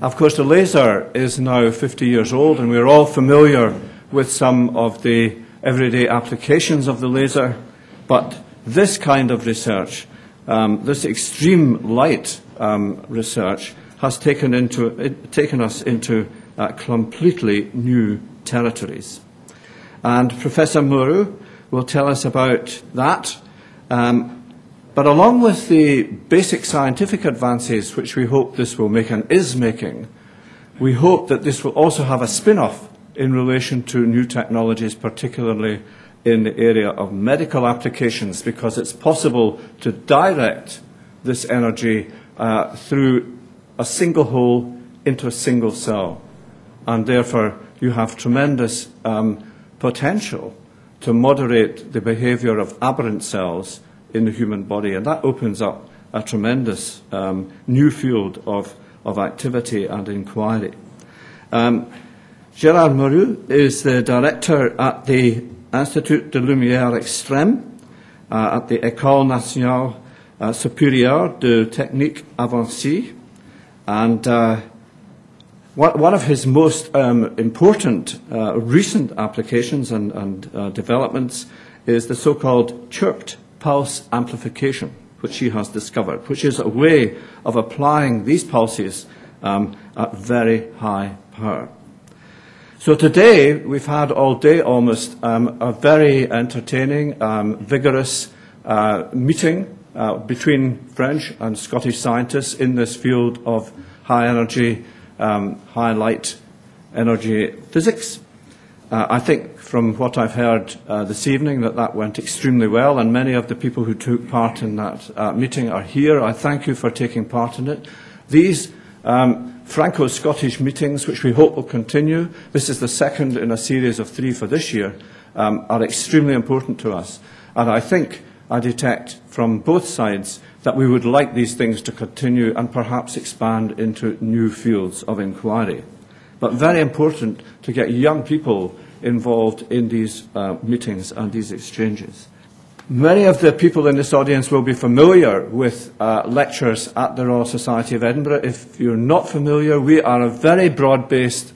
Of course, the laser is now 50 years old, and we're all familiar with some of the everyday applications of the laser. But this kind of research, this extreme light research, has taken us into completely new territories. And Professor Mourou will tell us about that. But along with the basic scientific advances, which we hope this will make and is making, we hope that this will also have a spin-off in relation to new technologies, particularly in the area of medical applications, because it's possible to direct this energy through a single hole into a single cell. And therefore, you have tremendous potential to moderate the behavior of aberrant cells in the human body, and that opens up a tremendous new field of activity and inquiry. Gérard Mourou is the director at the Institut de Lumière Extrême at the École Nationale Supérieure de Technique Avancée, and one of his most important recent applications and developments is the so-called CHIRPED pulse amplification, which he has discovered, which is a way of applying these pulses at very high power. So today, we've had all day almost a very entertaining, vigorous meeting between French and Scottish scientists in this field of high energy, high light energy physics. I think from what I've heard this evening that that went extremely well, and many of the people who took part in that meeting are here. I thank you for taking part in it. These Franco-Scottish meetings, which we hope will continue, this is the second in a series of 3 for this year, are extremely important to us. And I think I detect from both sides that we would like these things to continue and perhaps expand into new fields of inquiry. But very important to get young people involved in these meetings and these exchanges. Many of the people in this audience will be familiar with lectures at the Royal Society of Edinburgh. If you're not familiar, we are a very broad-based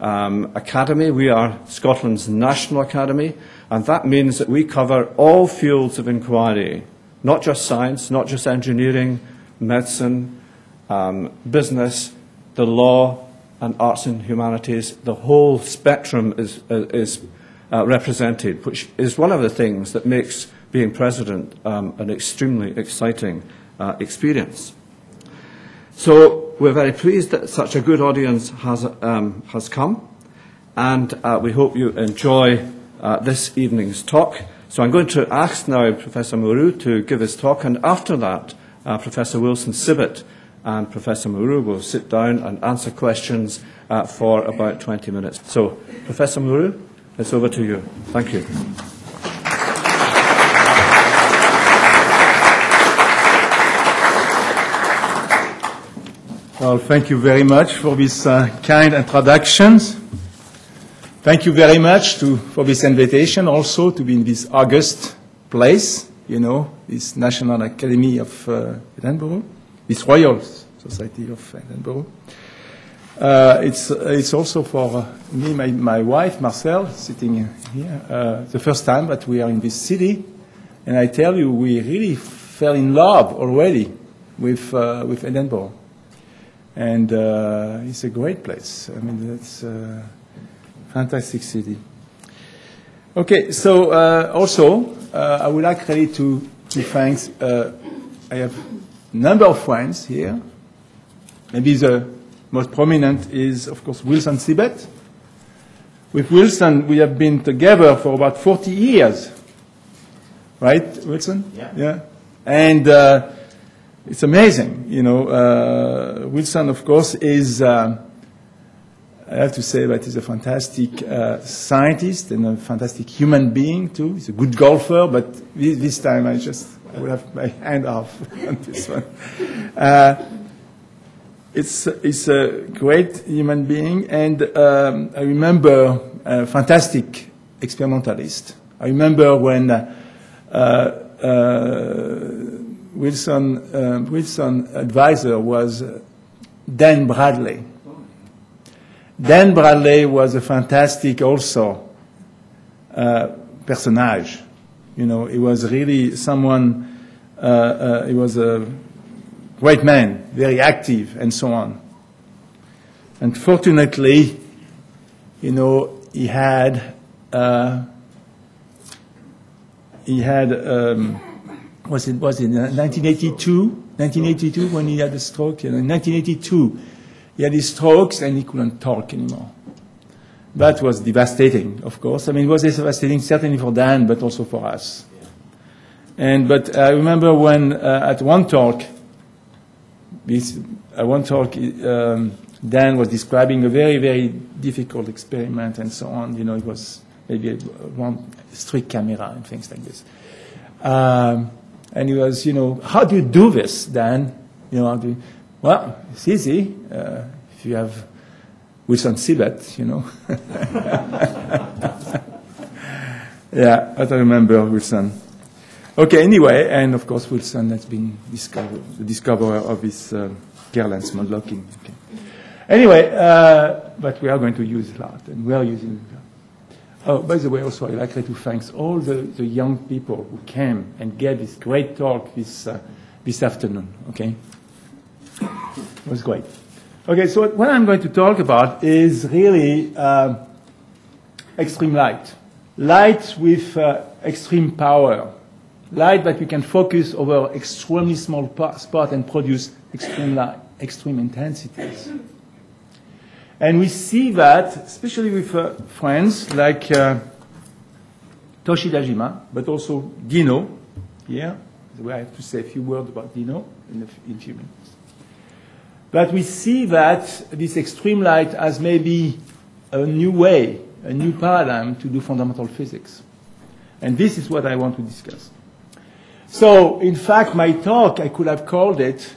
academy. We are Scotland's National Academy, and that means that we cover all fields of inquiry, not just science, not just engineering, medicine, business, the law, and arts and humanities. The whole spectrum is represented, which is one of the things that makes being president an extremely exciting experience. So we're very pleased that such a good audience has come, and we hope you enjoy this evening's talk. So I'm going to ask now Professor Mourou to give his talk, and after that, Professor Wilson Sibbett and Professor Mourou will sit down and answer questions for about 20 minutes. So, Professor Mourou, it's over to you. Thank you. Well, thank you very much for these kind introductions. Thank you very much for this invitation also to be in this august place, you know, this National Academy of Edinburgh. This Royal Society of Edinburgh. It's also for me, my wife, Marcel, sitting here, the first time that we are in this city. And I tell you, we really fell in love already with Edinburgh. And it's a great place. I mean, it's a fantastic city. Okay, so also, I would like really to thank, I have number of friends here. Maybe the most prominent is, of course, Wilson Sibbett. With Wilson, we have been together for about 40 years. Right, Wilson? Yeah. Yeah. And it's amazing. You know, Wilson, of course, is, I have to say that he's a fantastic scientist and a fantastic human being, too. He's a good golfer, but this time I just... I will have my hand off on this one. It's a great human being, and I remember a fantastic experimentalist. I remember when Wilson's advisor was Dan Bradley. Dan Bradley was a fantastic also personage. You know, he was really someone, he was a great man, very active, and so on. Unfortunately, you know, was it 1982? 1982 when he had a stroke? In 1982, he had his strokes and he couldn't talk anymore. That was devastating, of course. I mean, it was devastating certainly for Dan, but also for us. And, but I remember when at one talk, Dan was describing a very, very difficult experiment and so on. You know, it was maybe one strict camera and things like this. And he was, you know, how do you do this, Dan? You know, how do you, well, it's easy if you have Wilson Sibbett, you know. Yeah, I don't remember Wilson. Okay, anyway, and of course Wilson has been the discoverer of this Kerr-lens modelocking. Okay. Anyway, but we are going to use a lot, and we are using it. Oh, by the way, also I'd like to thank all the young people who came and gave this great talk this afternoon, okay? It was great. Okay, so what I'm going to talk about is really extreme light. Light with extreme power. Light that we can focus over extremely small spot and produce extreme light, extreme intensities. And we see that, especially with friends like Toshi Tajima, but also Dino. Here, I have to say a few words about Dino in a few minutes. But we see that this extreme light has maybe a new way, a new paradigm to do fundamental physics. And this is what I want to discuss. So, in fact, my talk, I could have called it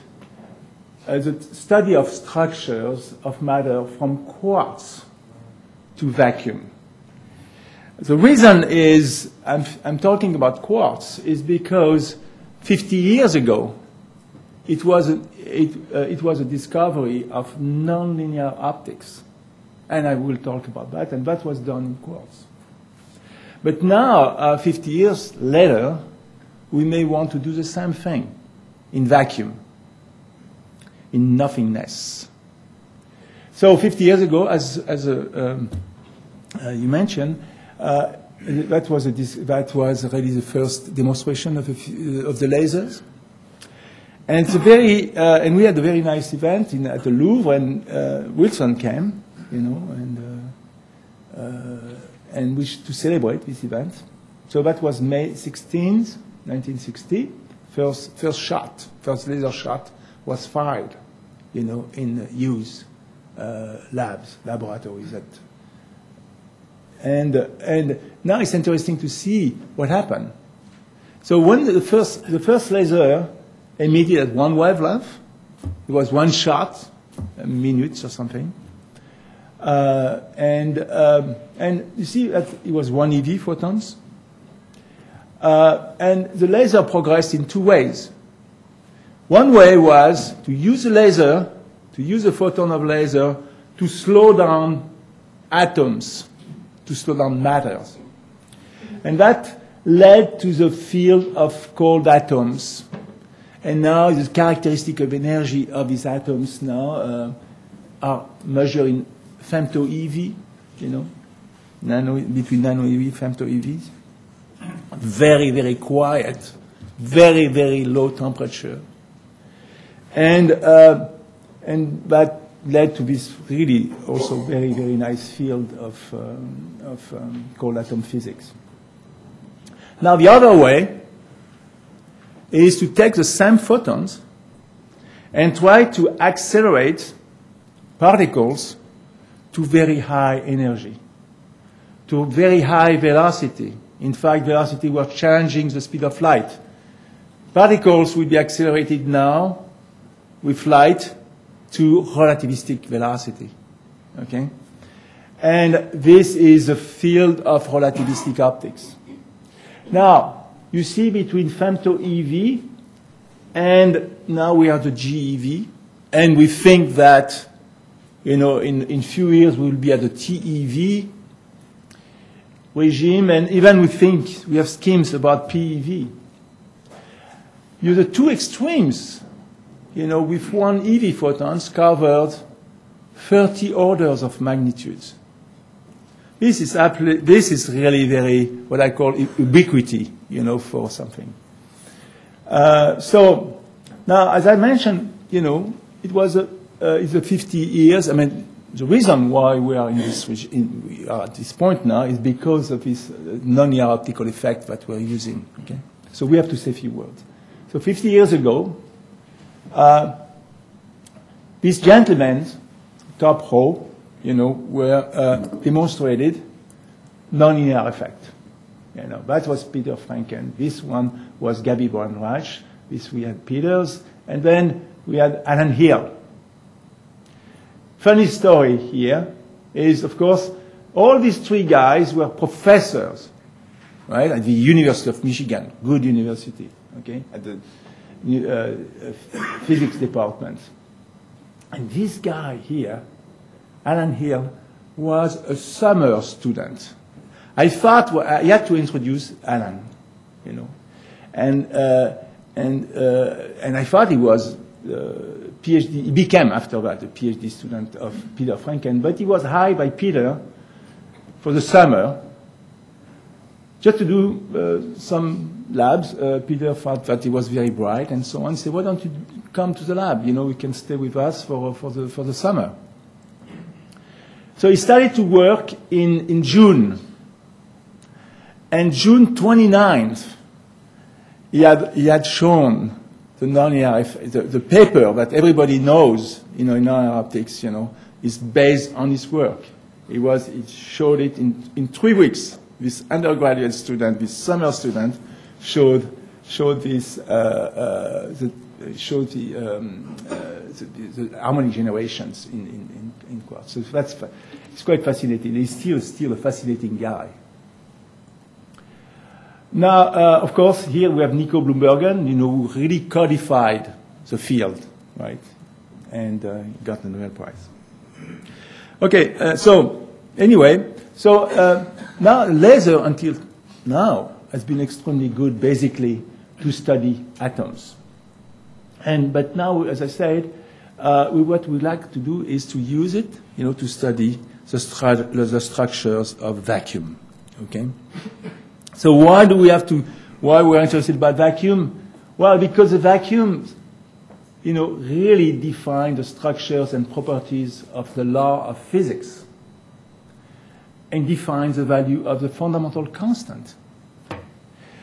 the study of structures of matter from quartz to vacuum. The reason is, I'm talking about quartz, is because 50 years ago, it was a discovery of nonlinear optics. And I will talk about that, and that was done in quartz. But now, 50 years later, we may want to do the same thing in vacuum. In nothingness. So 50 years ago, as you mentioned, that was really the first demonstration of the lasers. And it's a very and we had a very nice event at the Louvre, and Wilson came, you know, and wished to celebrate this event. So that was May 16th, 1960. First laser shot was fired. You know, in use laboratories. And now it's interesting to see what happened. So when the first laser emitted at one wavelength, it was one shot, a minute or something. And you see that it was 1 eV photons. And the laser progressed in two ways. One way was to use a laser, to use a photon of laser, to slow down atoms, to slow down matters. And that led to the field of cold atoms. And now the characteristic of energy of these atoms now are measured in femto-EV, you know, between nano-EV, femto-EVs. Very, very quiet, very, very low temperature. And that led to this really also very, very nice field of cold atom physics. Now the other way is to take the same photons and try to accelerate particles to very high energy, to very high velocity. In fact, velocity was changing the speed of light. Particles will be accelerated now with light to relativistic velocity, okay? And this is the field of relativistic optics. Now, you see between femto-EV and now we have the GeV, And we think that, you know, in few years we'll be at the TEV regime, and even we think we have schemes about PEV. You're the two extremes, you know, with one EV photons covered 30 orders of magnitudes. This is really very, what I call ubiquity, you know, for something. So now, as I mentioned, you know, it was it's a 50 years. I mean, the reason why we are in this, we are at this point now, is because of this non-linear optical effect that we're using. Okay, so we have to say a few words. So 50 years ago, these gentlemen, top row, you know, were demonstrated non-linear effect. You know, that was Peter Franken. This one was Gabby Bornratch. This we had Peters, and then we had Alan Hill. Funny story here is, of course, all these three guys were professors, right, at the University of Michigan, good university, okay, at the physics department. And this guy here, Alan Hill, was a summer student. I thought, well, I had to introduce Alan, you know, and I thought he was PhD. He became after that a PhD student of Peter Franken, but he was hired by Peter for the summer just to do some labs. Peter thought that he was very bright and so on. He said, "Why don't you come to the lab? You know, you can stay with us for the summer." So he started to work in June. And June 29th, he had shown the non-linear, the paper that everybody knows, you know, in non-linear optics, you know, is based on his work. He showed it in 3 weeks. This undergraduate student, this summer student, showed the harmonic generations in quartz. So it's quite fascinating. He's still a fascinating guy. Now, of course, here we have Nico Bloembergen, you know, who really codified the field, right? And got the Nobel Prize. Okay, so anyway, so now laser until now has been extremely good, basically, to study atoms. But now, as I said, what we like to do is to use it, you know, to study the structures of vacuum. Okay. So why do we have to? Why we're interested by vacuum? Well, because the vacuum, you know, really define the structures and properties of the law of physics, and defines the value of the fundamental constant.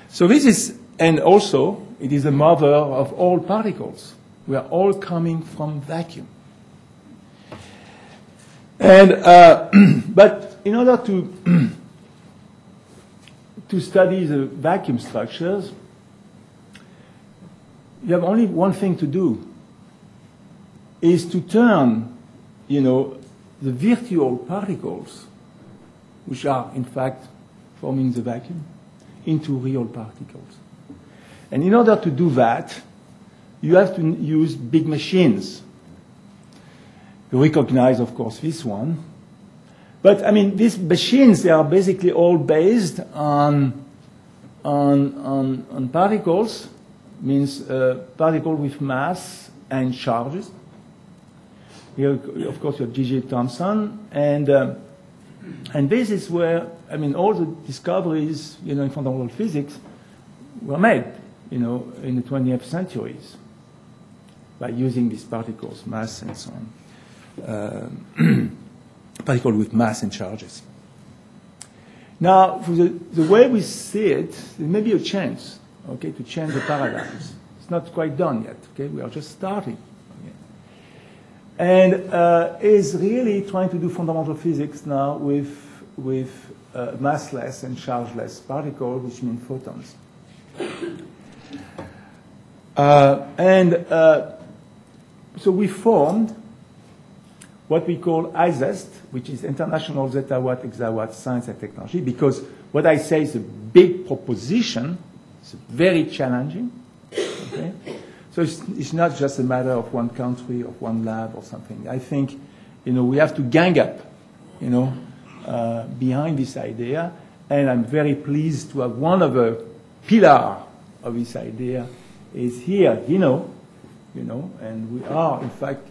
So this is. And also, it is the mother of all particles. We are all coming from vacuum. And, but in order to study the vacuum structures, you have only one thing to do, is to turn, you know, the virtual particles, which are, in fact, forming the vacuum, into real particles. And in order to do that, you have to use big machines. You recognize, of course, this one. But, I mean, these machines, they are basically all based on particles, means particle with mass and charges. Here, of course, you have J.J. Thomson. And this is where, I mean, all the discoveries, you know, in fundamental physics were made, you know, in the 20th centuries by using these particles, mass and so on, particles with mass and charges. Now, for the way we see it, there may be a chance, okay, to change the paradigms. It's not quite done yet, okay? We are just starting. Okay. And is really trying to do fundamental physics now with massless and chargeless particles, which mean photons. So we formed what we call IZEST, which is International Zettawatt Exawatt Science and Technology, because what I say is a big proposition. It's very challenging. Okay? So it's not just a matter of one country, of one lab or something. I think, you know, we have to gang up, you know, behind this idea. And I'm very pleased to have one of the pillars of this idea is here, Dino, you know, and we are, in fact,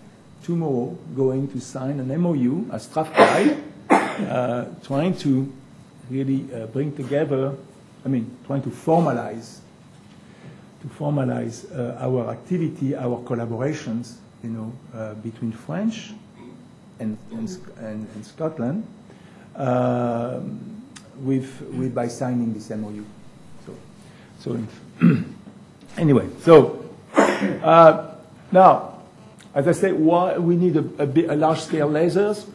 tomorrow going to sign an MOU at Strathclyde, trying to really bring together, I mean, trying to formalize our activity, our collaborations, you know, between France and Scotland, with by signing this MOU. So anyway, so now, as I say, why we need a large-scale lasers?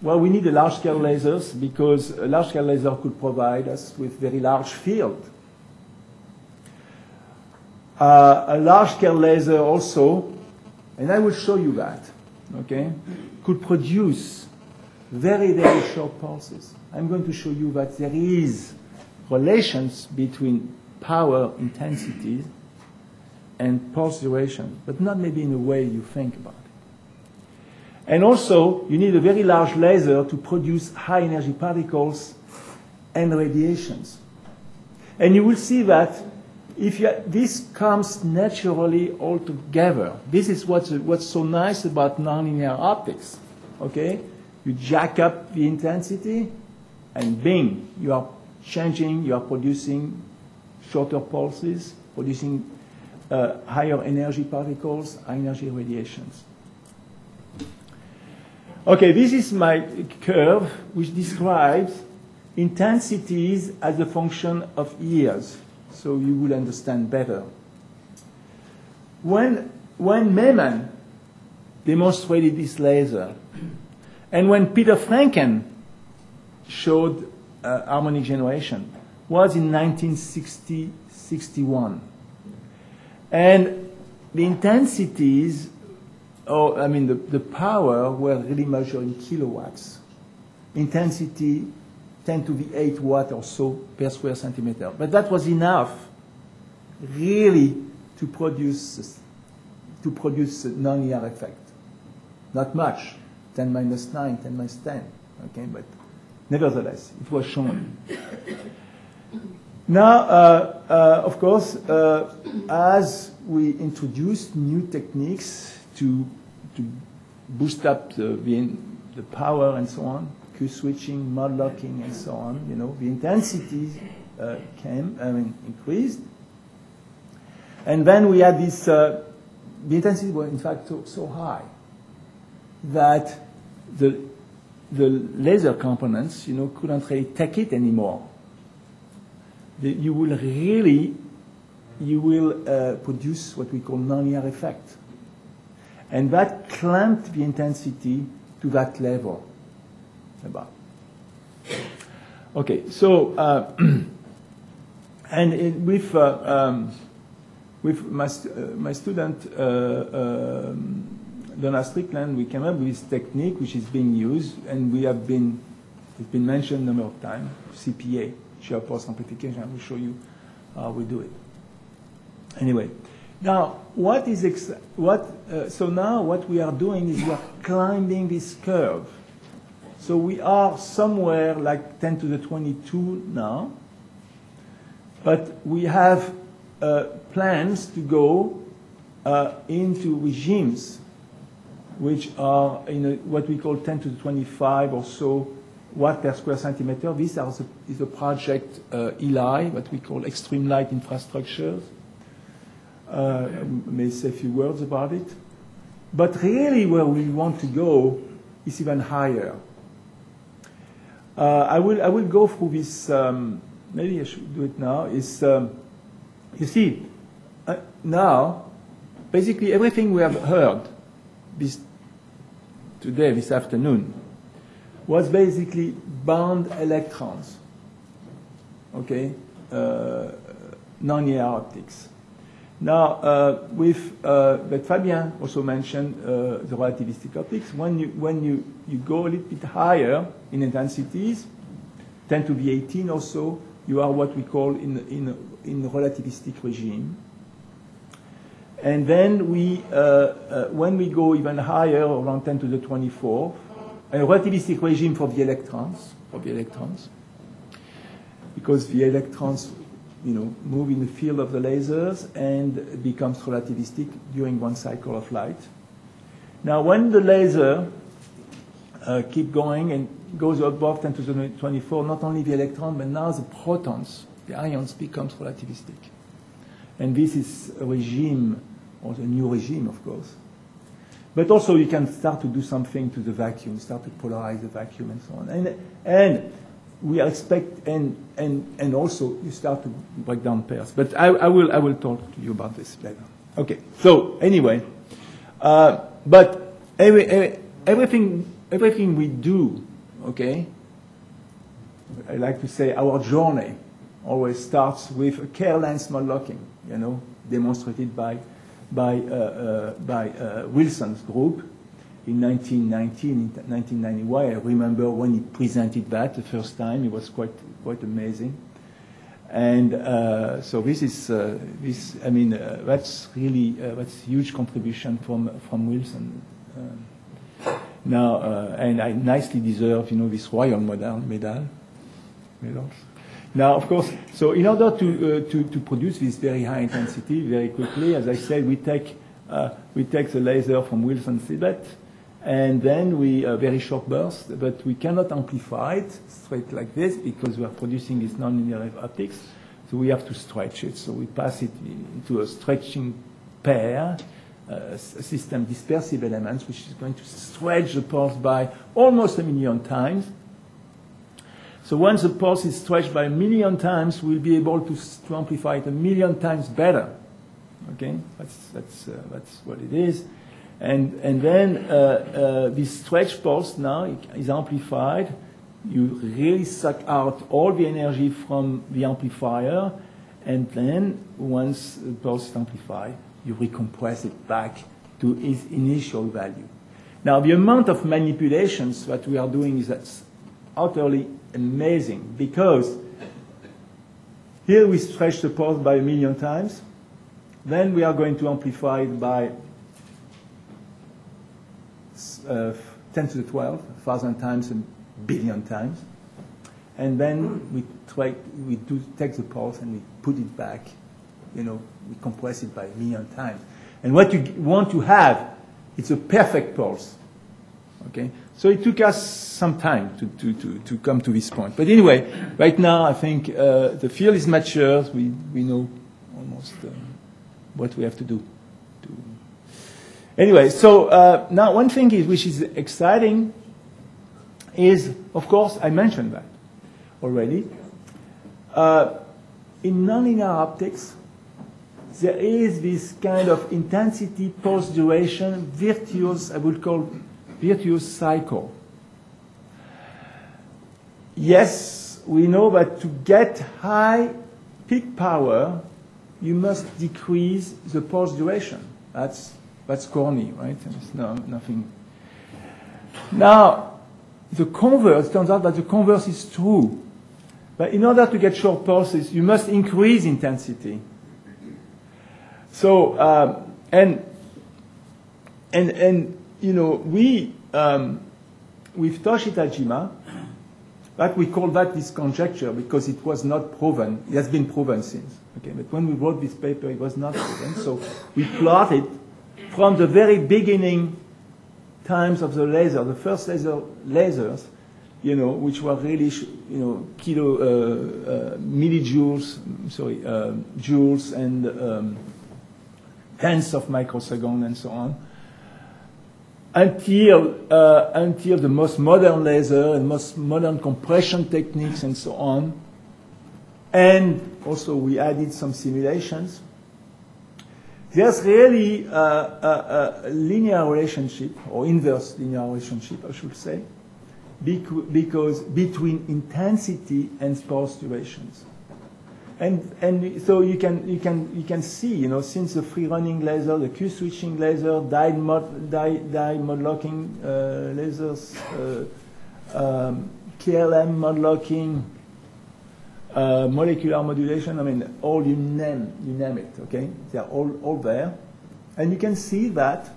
Well, we need a large-scale lasers because a large-scale laser could provide us with very large field. A large-scale laser also, and I will show you that, okay, could produce very, very short pulses. I'm going to show you that there is relations between power intensity and pulse duration, but not maybe in the way you think about it. And also, you need a very large laser to produce high-energy particles and radiations. And you will see that if you, this comes naturally all together. This is what's so nice about nonlinear optics. Okay, you jack up the intensity, and bing, you are changing, you are producing shorter pulses, producing higher energy particles, high energy radiations. Okay, this is my curve, which describes intensities as a function of years. So you will understand better. When Mayman demonstrated this laser, and when Peter Franken showed harmonic generation, was in 1960-61. And the intensities, or I mean the power, were really measured in kilowatts. Intensity 10 to the 8 watt or so per square centimeter. But that was enough, really, to produce a nonlinear effect. Not much, 10 minus 9, 10 minus 10. Okay, but nevertheless, it was shown. Now, of course, as we introduced new techniques to boost up the power and so on, Q-switching, mod-locking, and so on, you know, the intensities increased. And then we had this, the intensity was in fact so high that the laser components, you know, couldn't really take it anymore. You will produce what we call nonlinear effect. And that clamped the intensity to that level. About. Okay, so with my student Donna Strickland, we came up with this technique which is being used, and it's been mentioned a number of times, CPA, shear pulse amplification. I will show you how we do it. Anyway, now what we are doing is we are climbing this curve. So we are somewhere like 10 to the 22 now, but we have plans to go into regimes which are in what we call 10 to the 25 or so watt per square centimeter. This is a project ELI, what we call Extreme Light Infrastructures. I may say a few words about it. But really where we want to go is even higher. I will go through this, maybe I should do it now, you see, now, basically everything we have heard this afternoon, was basically bound electrons, okay, nonlinear optics. Now, but Fabien also mentioned the relativistic optics. When you go a little bit higher in intensities, 10 to the 18 or so, you are what we call in relativistic regime. And then we, when we go even higher, around 10 to the 24th, a relativistic regime for the electrons, because the electrons, you know, move in the field of the lasers and becomes relativistic during one cycle of light. Now, when the laser keep going and goes above 10 to the 24, not only the electron, but now the protons, the ions, becomes relativistic. And this is a regime, or the new regime, of course. But also you can start to do something to the vacuum, start to polarize the vacuum and so on. And we expect, and also you start to break down pairs. But I will talk to you about this later. Okay, so anyway, but everything we do, okay, I like to say our journey always starts with a Kerr-lens modelocking, you know, demonstrated by Wilson's group in 1991. I remember when he presented that the first time. It was quite amazing. And so this is this. I mean, that's really that's huge contribution from Wilson. Now, and I nicely deserve, you know, this Royal medal. Now, of course, so in order to produce this very high intensity very quickly, as I said, we take the laser from Wilson Sibbett, and then we very short burst, but we cannot amplify it straight like this because we are producing this nonlinear optics, so we have to stretch it. So we pass it into a stretching pair, system dispersive elements, which is going to stretch the pulse by almost 1 million times. So once the pulse is stretched by 1 million times, we'll be able to amplify it 1 million times better. Okay, that's what it is. And then this stretched pulse now is amplified. You really suck out all the energy from the amplifier, and then once the pulse is amplified, you recompress it back to its initial value. Now the amount of manipulations that we are doing is utterly amazing, because here we stretch the pulse by 1 million times, then we are going to amplify it by 10 to the 12, 1,000 times, 1 billion times, and then we take the pulse and we put it back, you know, we compress it by 1 million times. And what you want to have, it's a perfect pulse, okay? So it took us some time to come to this point. But anyway, right now I think the field is mature. We know almost what we have to do. Anyway, so now one thing is, which is exciting is, of course, I mentioned that already. In nonlinear optics, there is this kind of intensity, pulse duration, virtuous, I would call virtuous cycle. Yes, we know that to get high peak power, you must decrease the pulse duration. That's corny, right? There's nothing. Now, the converse, turns out that the converse is true. But in order to get short pulses, you must increase intensity. So, you know, with Toshi Tajima, but we call that this conjecture because it was not proven. It has been proven since. Okay, but when we wrote this paper, it was not proven. So we plotted from the very beginning times of the laser, the first lasers, you know, which were really, you know, joules, and tenths of microsecond, and so on. Until the most modern laser and most modern compression techniques and so on. And also we added some simulations. There's really a linear relationship, or inverse linear relationship, I should say, because between intensity and pulse durations. And so you can see, you know, since the free running laser, the Q switching laser, die mod locking lasers, KLM mod locking, molecular modulation. I mean, all you name it. Okay, they are all there. And you can see that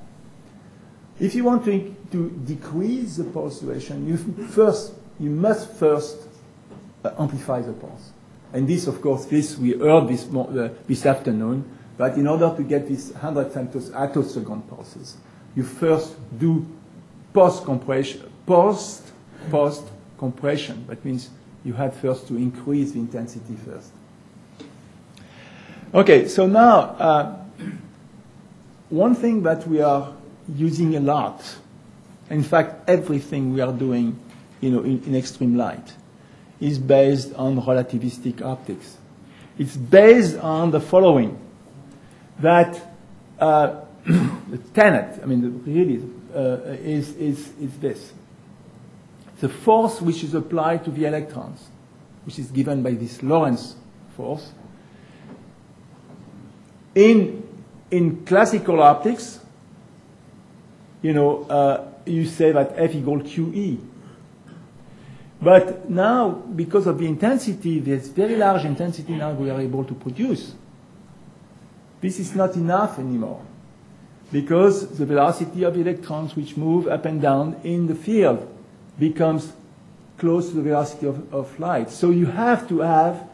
if you want to decrease the pulse duration, you must first amplify the pulse. And this, of course, we heard this afternoon, that in order to get these 100 femtosecond pulses, you first do post-compression. Post-compression. That means you have first to increase the intensity first. Okay, so now one thing that we are using a lot, in fact, everything we are doing, in extreme light, is based on relativistic optics. It's based on the following, that the tenet, is this. The force which is applied to the electrons, which is given by this Lorentz force, in classical optics, you say that F equals QE. But now, because of the intensity, this very large intensity now we are able to produce, this is not enough anymore, because the velocity of electrons which move up and down in the field becomes close to the velocity of light. So you have to add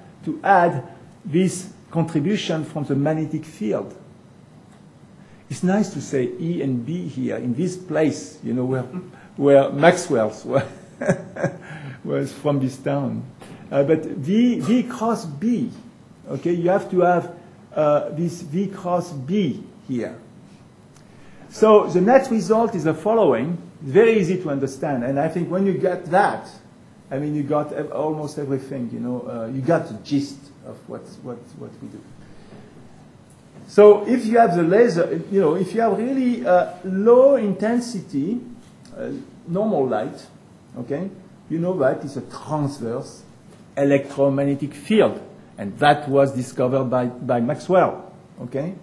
this contribution from the magnetic field. It's nice to say E and B here, in this place, where Maxwell's was from this town. But V cross B, okay, you have to have this V cross B here. So the net result is the following. It's very easy to understand, and I think when you get that, you got almost everything, you got the gist of what we do. So if you have the laser, if you have really low intensity, normal light, okay, that is a transverse electromagnetic field, and that was discovered by Maxwell, okay?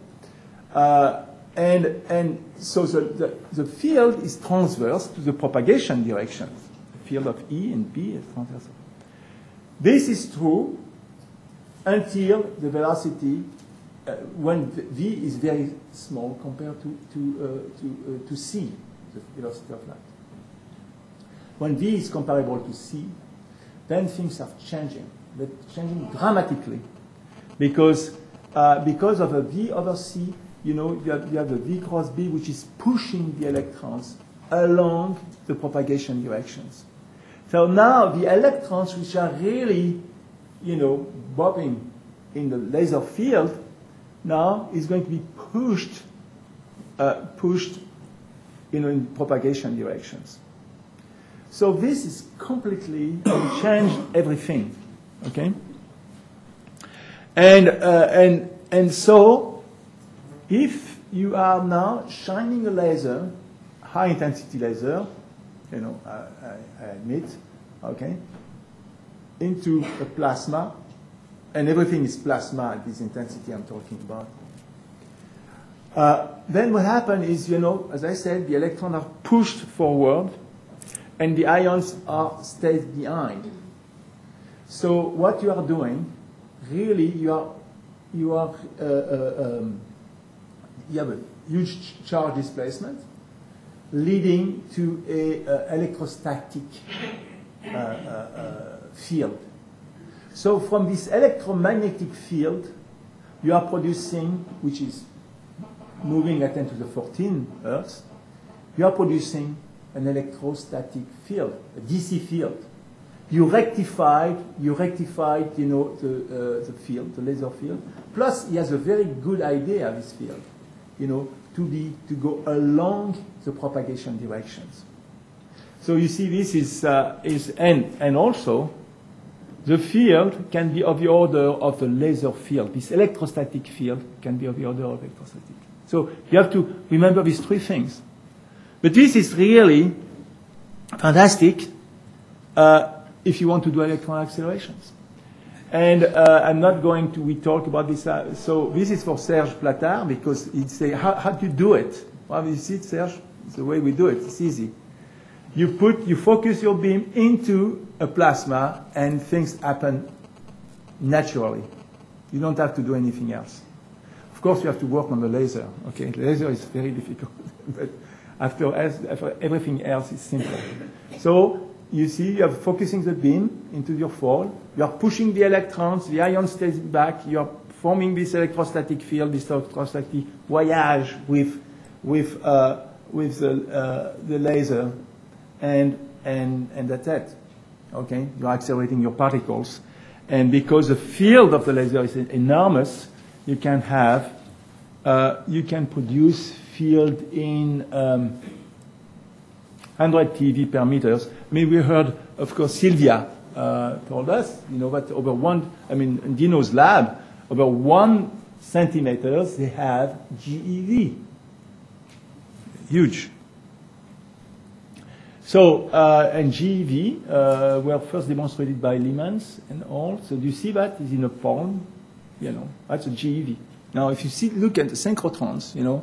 And so the field is transverse to the propagation direction. The field of E and B is transverse. This is true until the velocity, when V is very small compared to C, the velocity of light. When V is comparable to C, then things are changing. They're changing dramatically, because of a V over C, you have the V cross B, which is pushing the electrons along the propagation directions. So now the electrons, which are really, bobbing in the laser field, now is going to be pushed, in propagation directions. So this is completely changed everything, okay? And so, if you are now shining a laser, high intensity laser, I admit, okay, into a plasma. And everything is plasma at this intensity I'm talking about. Then what happens is, as I said, the electrons are pushed forward, and the ions stay behind. So what you are doing, really, you have a huge charge displacement, leading to a electrostatic field. So from this electromagnetic field, you are producing, which is moving at 10 to the 14 hertz, you are producing an electrostatic field, a DC field. You rectified, the field, the laser field. Plus, he has a very good idea of this field, to go along the propagation directions. So you see, this is, and also, the field can be of the order of the laser field. This electrostatic field can be of the order of electrostatic. So you have to remember these three things. But this is really fantastic if you want to do electron accelerations. And I'm not going to talk about this. So this is for Serge Plattard, because he say, how do you do it? Well, you see, Serge, it's the way we do it. It's easy. You focus your beam into a plasma, and things happen naturally. You don't have to do anything else. Of course, you have to work on the laser. Okay, the laser is very difficult, but after everything else is simple. So you see, you are focusing the beam into your fall. You are pushing the electrons. The ion stays back. You are forming this electrostatic field, this electrostatic voyage with the laser, and that's it. Okay, you are accelerating your particles, and because the field of the laser is enormous, you can have produce field in 100 TV per meters. I mean, we heard, of course, Sylvia told us, you know, that over one, I mean, in Dino's lab, over 1 centimeter they have GeV. Huge. So, and GeV were first demonstrated by Lehmann and all. So, do you see that is in a palm? You know, that's a GeV. Now, if you see, look at the synchrotrons, you know,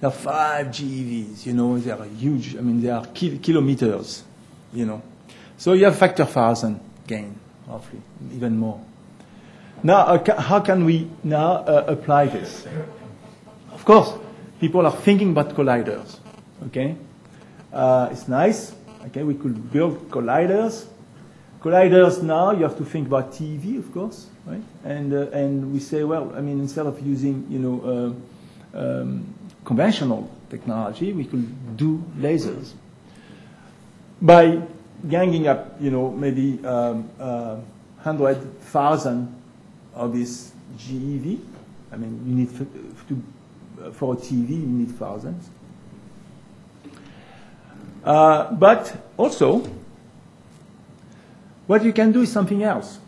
there are 5 GeVs, you know, they are huge. I mean, they are kilometers, you know. So you have factor 1,000 gain, roughly, even more. Now, how can we now apply this? Of course, people are thinking about colliders, okay? It's nice, okay, we could build colliders. Colliders now, you have to think about TV, of course, right? And we say, well, I mean, instead of using, you know, conventional technology, we could do lasers by ganging up, you know, maybe 100,000 of this GeV. I mean, you need for a TV, you need thousands. But also, what you can do is something else.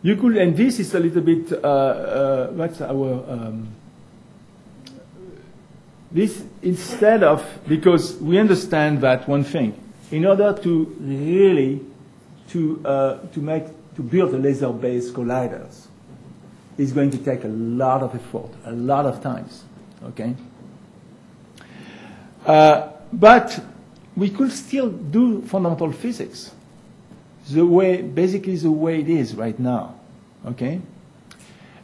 You could, and this is a little bit, that's our, this instead of, because we understand that one thing, in order to really, to build a laser-based colliders, is going to take a lot of effort, a lot of times, okay? But we could still do fundamental physics the way, basically the way it is right now, okay?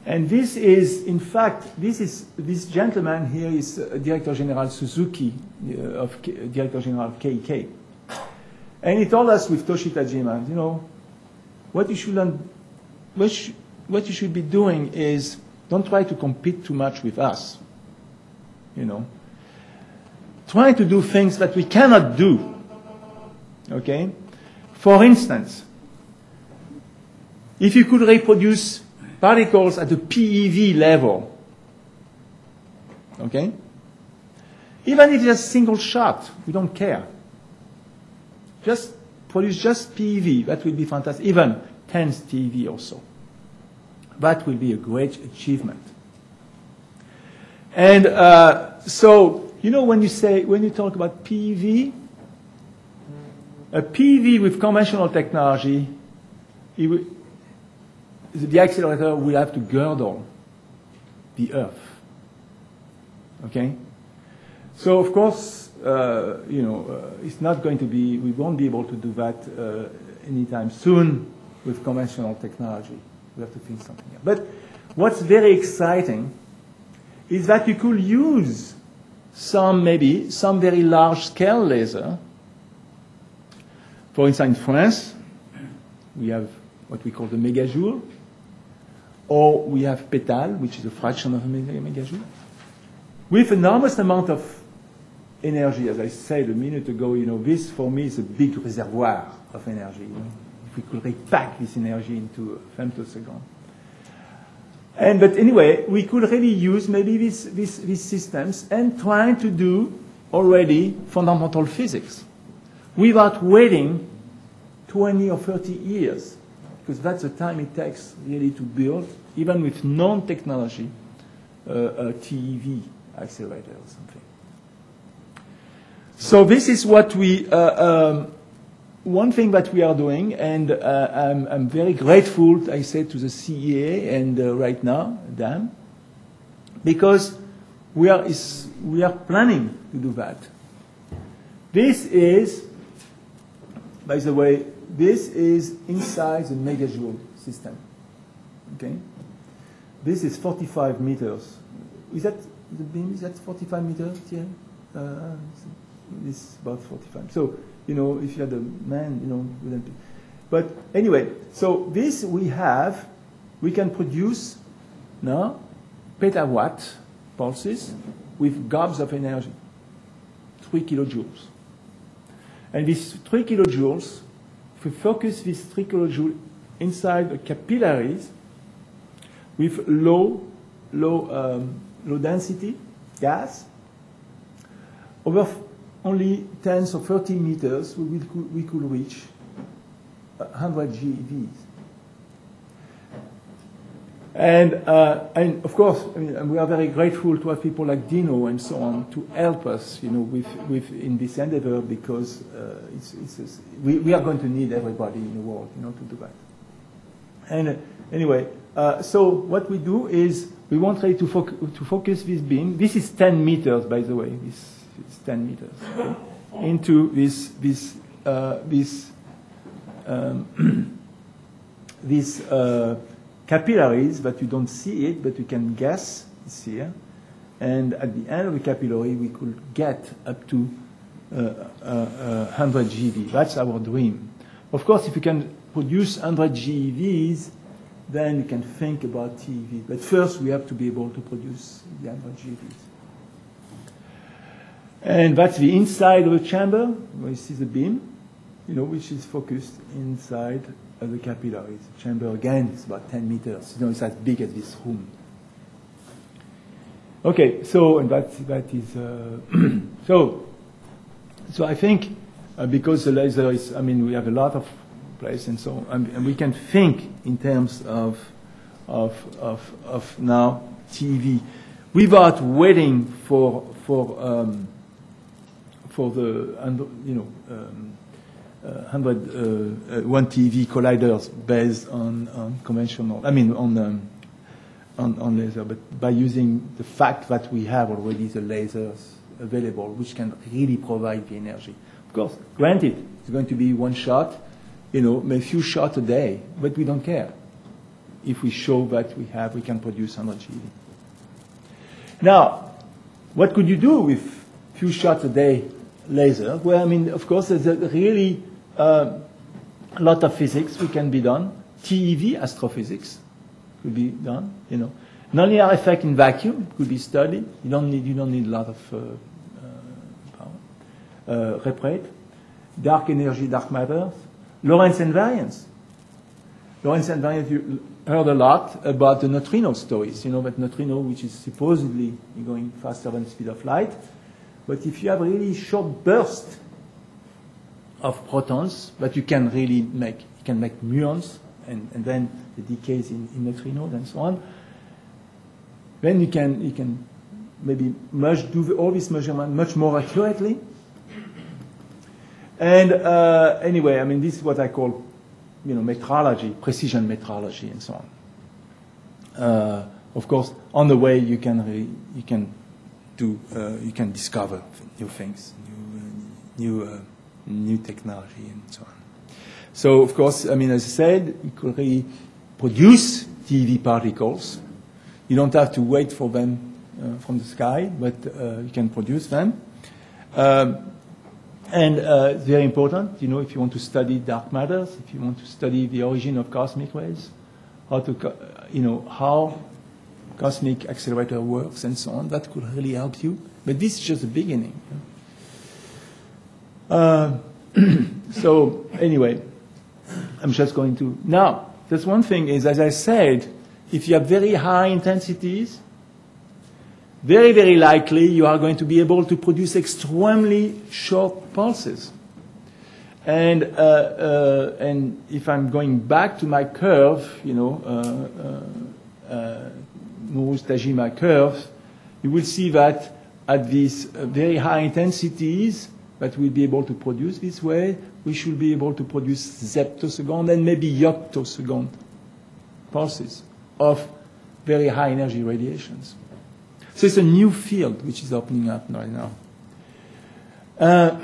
And this is, in fact, this gentleman here is Director General Suzuki of Director General KK. And he told us with Toshi Tajima, you know, what you should be doing is don't try to compete too much with us, you know. Trying to do things that we cannot do, okay? For instance, if you could reproduce particles at the PeV level, okay? Even if it's a single shot, we don't care. Just produce just PeV, that would be fantastic, even 10 TV or so. That would be a great achievement. And so, you know, when you say, when you talk about PeV, a PeV with conventional technology, the accelerator will have to girdle the Earth. Okay? So, of course, you know, it's not going to be, we won't be able to do that anytime soon with conventional technology. We have to think something else. But what's very exciting is that you could use some very large-scale laser. For instance, in France, we have what we call the megajoule, or we have pétale, which is a fraction of a megajoule, with enormous amount of energy. As I said a minute ago, you know, this for me is a big reservoir of energy. You know? If we could repack this energy into a femtosecond. And, but anyway, we could really use maybe these systems and trying to do already fundamental physics without waiting 20 or 30 years, because that's the time it takes really to build, even with non-technology, a TeV accelerator or something. So this is what we, one thing that we are doing, and I'm very grateful, I say, to the CEA and right now, Dan, because we are planning to do that. This is, by the way, this is inside the megajoule system. Okay, This is 45 meters. Is that the beam? Is that 45 meters? Yeah. It's about 45. So, you know, if you had a man, you know, wouldn't be. But anyway, so this we have, we can produce now petawatt pulses with gobs of energy, 3 kilojoules. And these 3 kilojoules, if we focus these 3 kilojoules inside the capillaries with low density gas, over only 10 or 30 meters, we could reach 100 GeVs. And of course, I mean, we are very grateful to have people like Dino and so on to help us, you know, in this endeavor, because we are going to need everybody in the world, you know, to do that. And anyway, so what we do is we want really to focus this beam. This is 10 meters, by the way. This is 10 meters, okay, into this capillaries, but you don't see it, but you can guess it's here. And at the end of the capillary, we could get up to 100 GeV. That's our dream. Of course, if you can produce 100 GeVs, then you can think about TeV. But first, we have to be able to produce the 100 GeVs. And that's the inside of the chamber, where you see the beam, you know, which is focused inside of the capillaries. The chamber, again, is about 10 meters. You know, it's as big as this room. Okay, so, and that is, so I think because the laser is, I mean, we have a lot of place and so on, and we can think in terms of now TV without waiting for the, you know, 1 TV colliders based on conventional, I mean on laser, but by using the fact that we have already the lasers available, which can really provide the energy. Of course, granted, it's going to be one shot, you know, a few shots a day, but we don't care if we show that we can produce energy. Now, what could you do with few shots a day laser? Well, I mean, of course, there's a really a lot of physics which can be done. TEV astrophysics could be done, you know. Nonlinear effect in vacuum could be studied. You don't need a lot of power. Rep rate, dark energy, dark matter, Lorentz invariance. Lorentz invariance, you heard a lot about the neutrino stories. You know, that neutrino, which is supposedly going faster than the speed of light, but if you have really short bursts of protons, but you can really make, you can make muons, and then the decays in neutrinos and so on. Then you can maybe do all this measurement much more accurately. And anyway, I mean, this is what I call, you know, metrology, precision metrology, and so on. Of course, on the way you can discover new things, new technology, and so on. So, of course, I mean, as I said, you could really produce TeV particles. You don't have to wait for them from the sky, but you can produce them. And it's very important, you know, if you want to study dark matters, if you want to study the origin of cosmic waves, how to, you know, how cosmic accelerator works and so on, that could really help you. But this is just the beginning. So, anyway, I'm just going to... Now, that's one thing is, as I said, if you have very high intensities, very, very likely you are going to be able to produce extremely short pulses. And if I'm going back to my curve, you know, Mourou's Tajima curve, you will see that at these very high intensities that we'll be able to produce this way, we should be able to produce zeptosecond and maybe yoctosecond pulses of very high energy radiations. So it's a new field which is opening up right now. This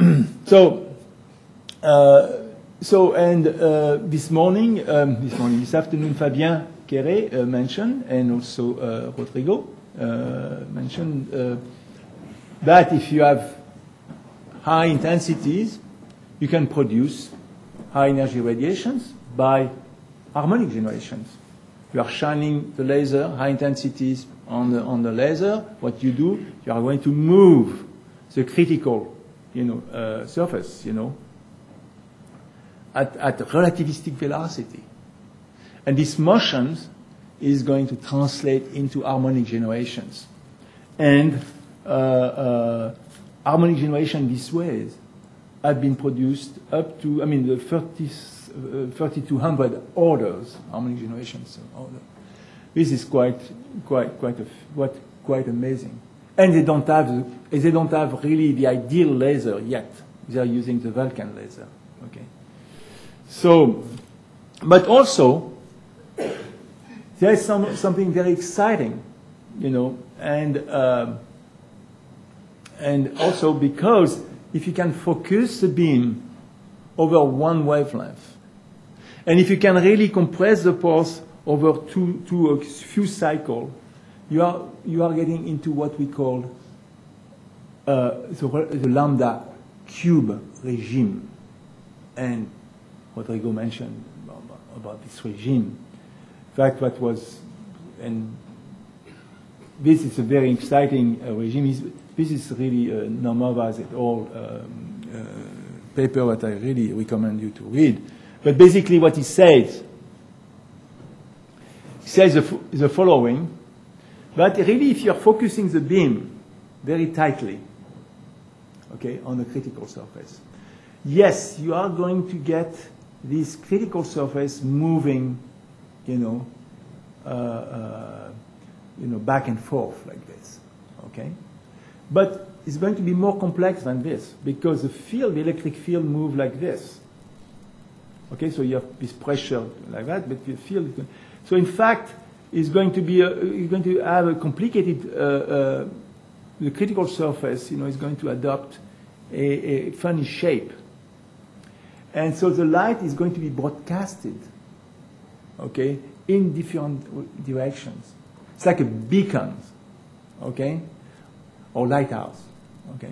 afternoon, Fabien Quéré mentioned, and also Rodrigo mentioned, that if you have high intensities, you can produce high energy radiations by harmonic generations. You are shining the laser, high intensities on the laser. What you do, you are going to move the critical, surface, at relativistic velocity. And this motion is going to translate into harmonic generations. And harmonic generation this way had been produced up to, the 3200 orders, harmonic generations of order. This is quite amazing. And they don't have really the ideal laser yet. They are using the Vulcan laser. Okay. So, but also, there is something very exciting, and also because if you can focus the beam over one wavelength, and if you can really compress the pulse over a few cycles, you are getting into what we call the lambda cube regime. And Rodrigo mentioned about this regime. In fact, this is a very exciting regime. This is really Nomova's et al. Paper that I really recommend you to read. But basically what he says the following, that really if you're focusing the beam very tightly, okay, on the critical surface, yes, you are going to get this critical surface moving, back and forth like this, okay? But it's going to be more complex than this because the electric field moves like this. Okay, so you have this pressure like that, but the field is going. So in fact, it's going to be you're going to have a complicated. The critical surface, is going to adopt a funny shape, and so the light is going to be broadcasted. Okay, in different directions. It's like a beacon. Okay. Or lighthouse, okay,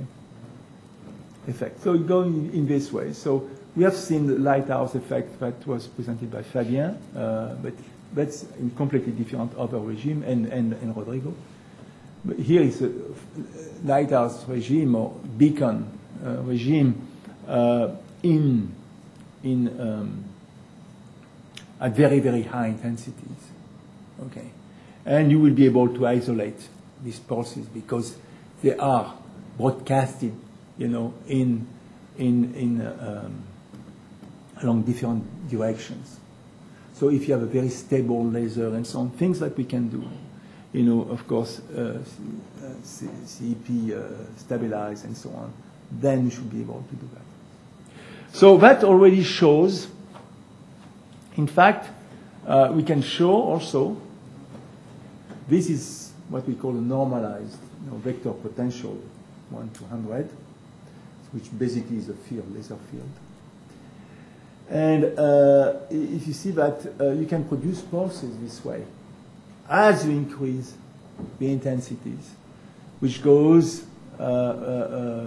effect. So it goes in this way. So we have seen the lighthouse effect that was presented by Fabien, but that's in completely different other regime and Rodrigo. But here is a lighthouse regime or beacon regime at very, very high intensities, okay. And you will be able to isolate these pulses because they are broadcasted, along different directions. So if you have a very stable laser and so on, things that we can do, of course, CEP stabilize and so on, then you should be able to do that. So that already shows. In fact, we can show also. This is what we call a normalized. Vector potential 1 to 100, which basically is a field, laser field. And if you see that you can produce pulses this way as you increase the intensities, which goes,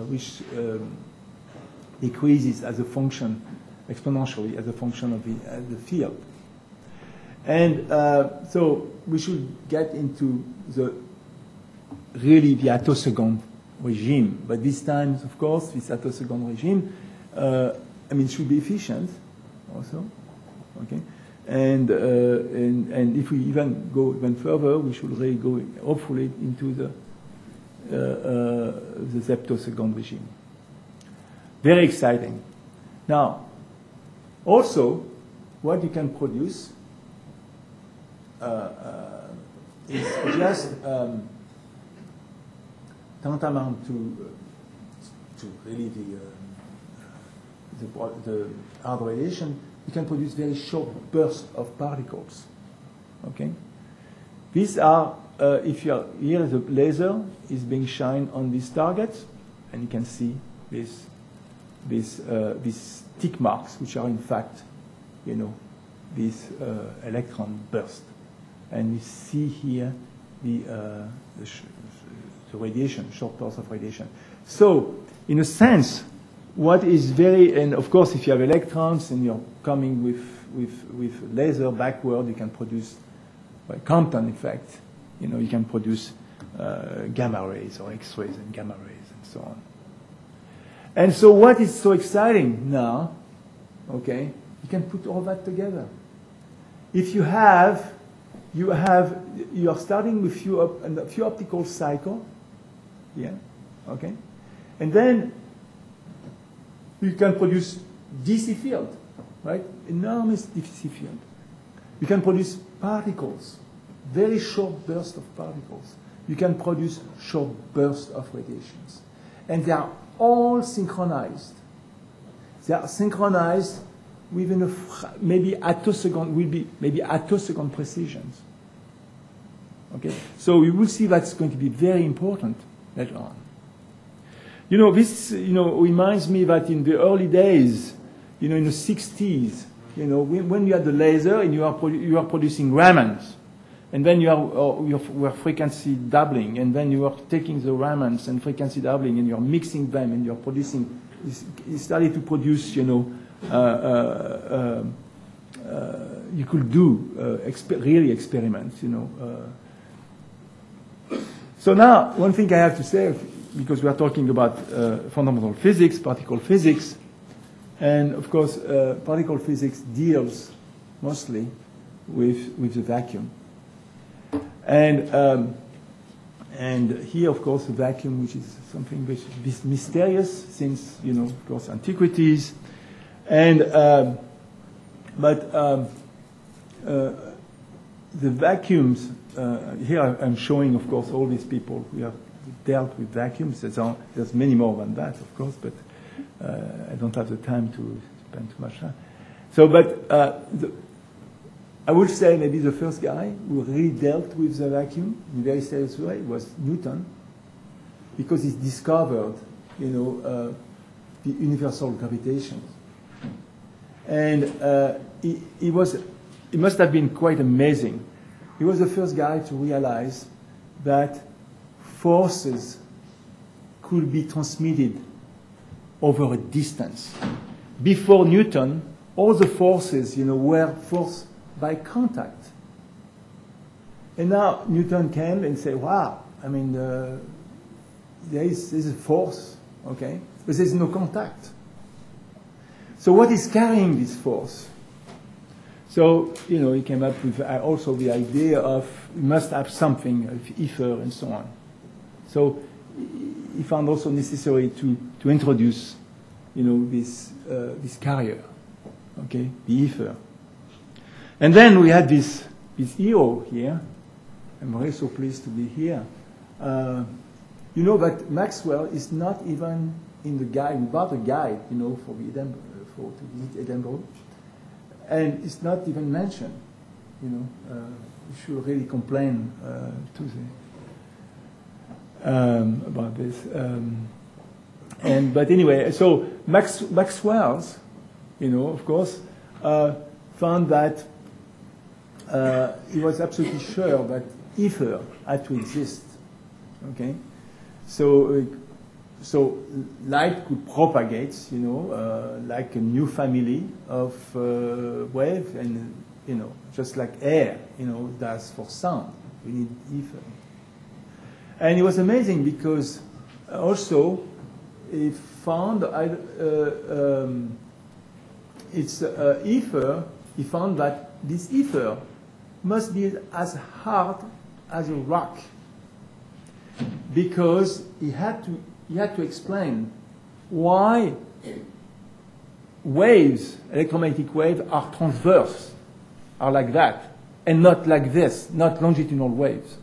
which decreases as a function, exponentially as a function of the field. And so we should get into the attosecond regime. But this time, of course, this attosecond regime, should be efficient also, okay? And if we even go even further, we should really go, hopefully, into the septosecond regime. Very exciting. Now, also, what you can produce is just tantamount to really the hard radiation. You can produce very short bursts of particles. Okay, these are if you are here, the laser is being shined on this target, and you can see these tick marks, which are in fact, these electron bursts. And you see here the radiation, short pulse of radiation. So, in a sense, what is very, and of course, if you have electrons and you're coming with laser backward, you can produce, by Compton effect, you know, you can produce gamma rays or X-rays and gamma rays and so on. And so what is so exciting now, okay, you can put all that together. If you have, you are starting with a few optical cycle, yeah, okay, and then you can produce DC field, right, enormous DC field. You can produce particles, very short bursts of particles. You can produce short bursts of radiations. And they are all synchronized. They are synchronized within a, maybe attosecond, will be maybe attosecond precisions. Okay? So you will see that's going to be very important later on. You know, this, you know, reminds me that in the early days, you know, in the 60s, you know, when you had the laser and you are producing Riemanns, and then you are frequency doubling, and then you are taking the Riemanns and frequency doubling, and you are mixing them, and you are producing. You started to produce, you know, you could do really experiments, you know. So now, one thing I have to say, because we are talking about fundamental physics, particle physics. And, of course, particle physics deals mostly with the vacuum. And here, of course, the vacuum, which is something which is mysterious since, you know, of course, antiquities. And, the vacuums, here I'm showing, of course, all these people who have dealt with vacuums. There's many more than that, of course, but I don't have the time to spend too much time. So, but I would say maybe the first guy who really dealt with the vacuum in a very serious way was Newton, because he discovered, you know, the universal gravitation. And he must have been quite amazing. He was the first guy to realize that forces could be transmitted over a distance. Before Newton, all the forces, you know, were forced by contact. And now Newton came and said, wow, I mean, there is a force, okay? But there's no contact. So what is carrying this force? So, you know, he came up with also the idea of you must have something, of ether and so on. So he found also necessary to introduce, you know, this carrier, okay, the ether. And then we had this hero here. I'm really so pleased to be here. You know that Maxwell is not even in the guide, without a guide, you know, for the Edinburgh, to visit Edinburgh, and it's not even mentioned. You know, you should really complain to the. About this, but anyway, so Maxwell's, you know, of course, found that he was absolutely sure that ether had to exist. Okay, so light could propagate, you know, like a new family of wave, and you know, just like air, you know, does for sound. We need ether. And it was amazing because also he found ether. He found that this ether must be as hard as a rock, because he had to explain why waves, electromagnetic waves, are transverse, are like that, and not like this, not longitudinal waves.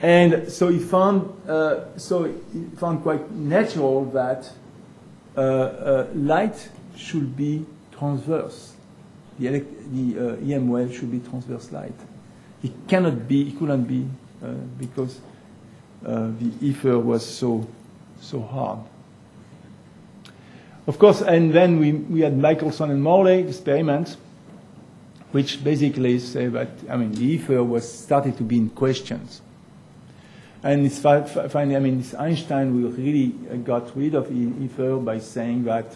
And so he found quite natural that light should be transverse. The EM wave should be transverse light. It cannot be. It couldn't be because the ether was so hard. Of course, and then we had Michelson and Morley experiments, which basically say that, I mean, the ether was started to be in questions. And it's finally, I mean, Einstein will really got rid of ether by saying that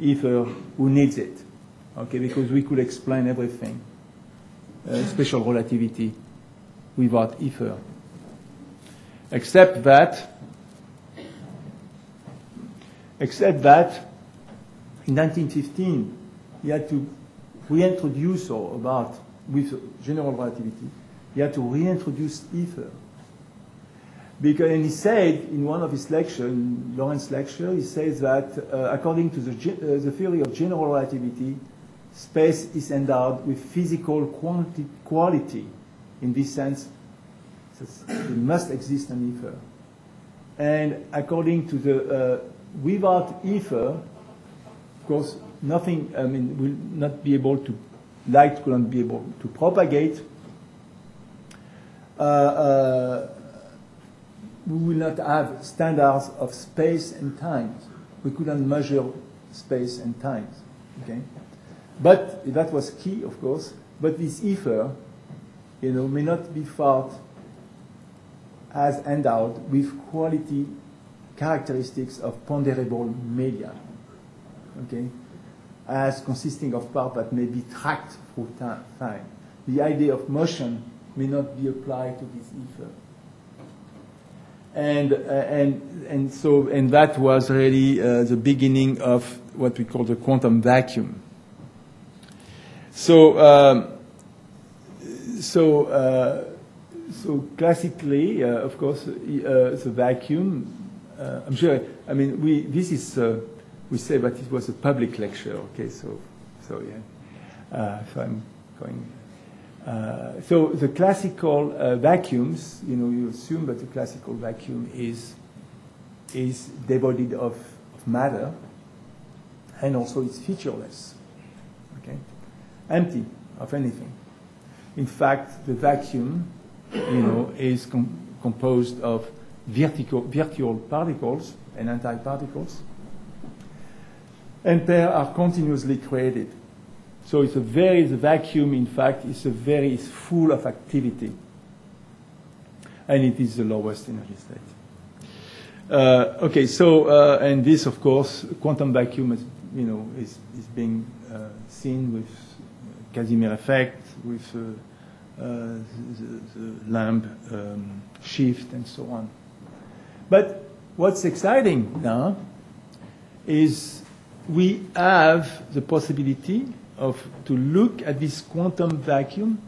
ether, who needs it? Okay, because we could explain everything, special relativity, without ether. Except that in 1915, he had to reintroduce, or about, with general relativity, he had to reintroduce ether. Because, and he said in one of his lectures, Lorentz lecture, he says that according to the theory of general relativity, space is endowed with physical quality. In this sense, it must exist an ether. And according to the, without ether, of course, nothing, I mean, will not be able to, light will not be able to propagate. We will not have standards of space and time. We couldn't measure space and time. Okay? But that was key, of course. But this ether, you know, may not be thought as endowed with quality characteristics of ponderable media, okay, as consisting of part that may be tracked through time. The idea of motion may not be applied to this ether. And that was really the beginning of what we call the quantum vacuum. So. So classically, of course, the vacuum. I'm sure. I mean, we. This is. We say that it was a public lecture. Okay. So yeah. So I'm going. So the classical vacuums. You know, you assume that the classical vacuum is devoid of matter, and also it's featureless. Okay. Empty of anything. In fact, the vacuum, you know, is composed of virtual particles and antiparticles, and pairs are continuously created. So it's the vacuum, in fact, is full of activity, and it is the lowest energy state. Okay, so and this, of course, quantum vacuum is, you know, is being seen with Casimir effect, with the lamp shift and so on. But what's exciting now is we have the possibility to look at this quantum vacuum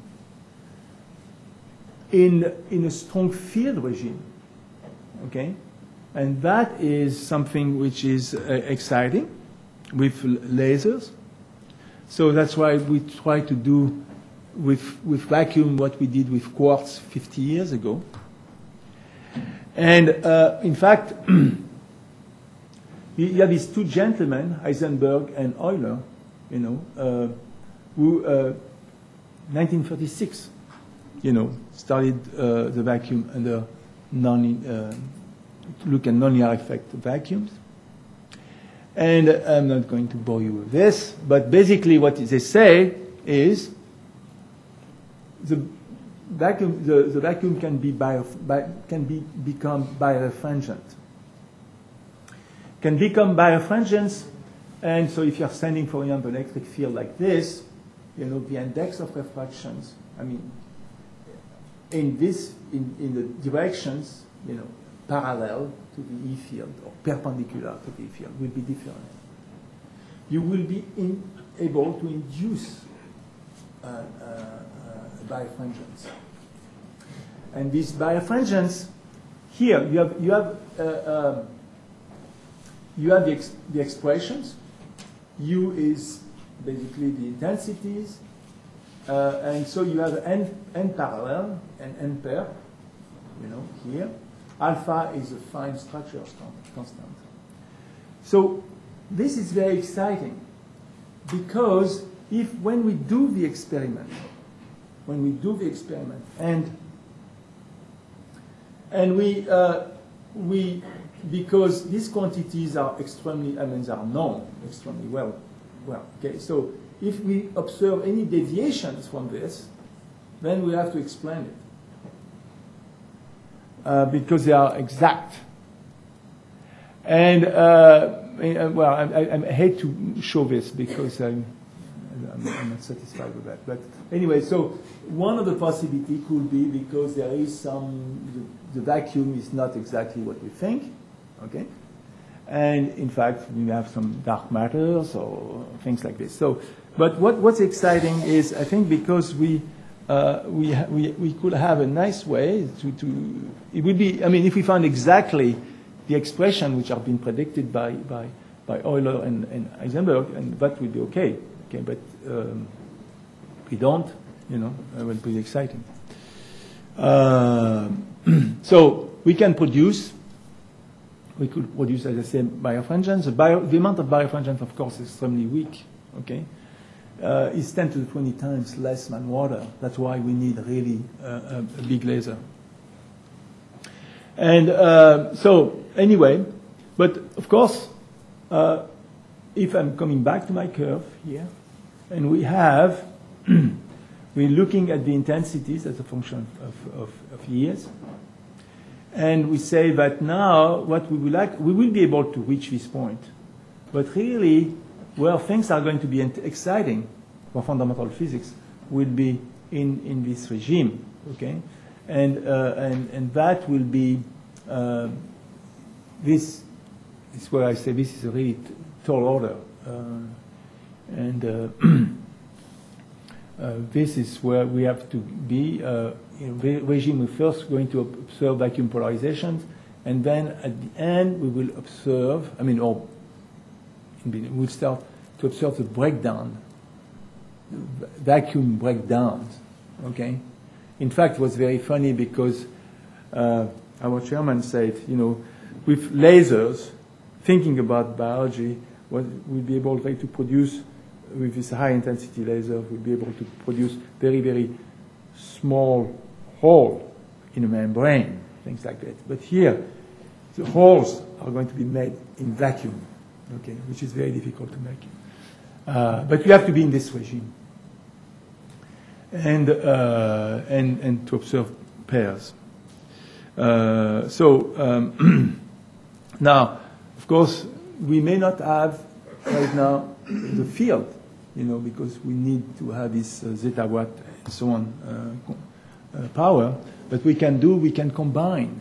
in a strong field regime, okay? And that is something which is exciting with lasers. So that's why we try to do with vacuum what we did with quartz 50 years ago. And in fact, you have these two gentlemen, Heisenberg and Euler, you know, who 1936, you know, started the vacuum under look at nonlinear effect vacuums. And I'm not going to bore you with this, but basically what they say is the vacuum can be become birefringent. Can become birefringent, and so if you're sending, for example, an electric field like this, you know, the index of refractions, I mean, in the directions, you know, parallel to the E field or perpendicular to the E field will be different. You will be able to induce birefringence. And this birefringence, here you have the expressions. U is basically the intensities, and so you have n parallel and n pair, you know, here. Alpha is a fine structure constant. So this is very exciting, because when we do the experiment, and we because these quantities are extremely, I mean, they are known extremely well. Okay, so if we observe any deviations from this, then we have to explain it. Because they are exact. And, well, I hate to show this because I'm not satisfied with that. But anyway, so one of the possibilities could be because there is some, the vacuum is not exactly what we think, okay? And in fact, we have some dark matters or things like this. So, but what's exciting is, I think, because we could have a nice way to it would be, I mean, if we found exactly the expression which have been predicted by Euler and Heisenberg, and that would be okay. Okay, but we don't, you know, it would be exciting. So we can produce. We could produce, as I said, biofrangians. The amount of biofrangians, of course, is extremely weak. Okay, it's 10 to the 20 times less than water. That's why we need really a big laser. And so, anyway, but of course, if I'm coming back to my curve here, and we have, we're looking at the intensities as a function of years. And we say that now what we would like, we will be able to reach this point. But really, where things are going to be exciting for fundamental physics will be in this regime, okay? And that will be, this is where I say this is a really tall order. This is where we have to be, regime, we're first going to observe vacuum polarizations, and then at the end we will observe, I mean, or we'll start to observe the breakdown, vacuum breakdowns, okay? In fact, it was very funny because our chairman said, you know, with lasers, thinking about biology, what we'll be able to produce with this high-intensity laser, we'll be able to produce very, very small hole in a membrane, things like that. But here, the holes are going to be made in vacuum, okay, which is very difficult to make. But you have to be in this regime, and to observe pairs. Now, of course, we may not have right now the field, you know, because we need to have this zeta watt and so on power, but we can combine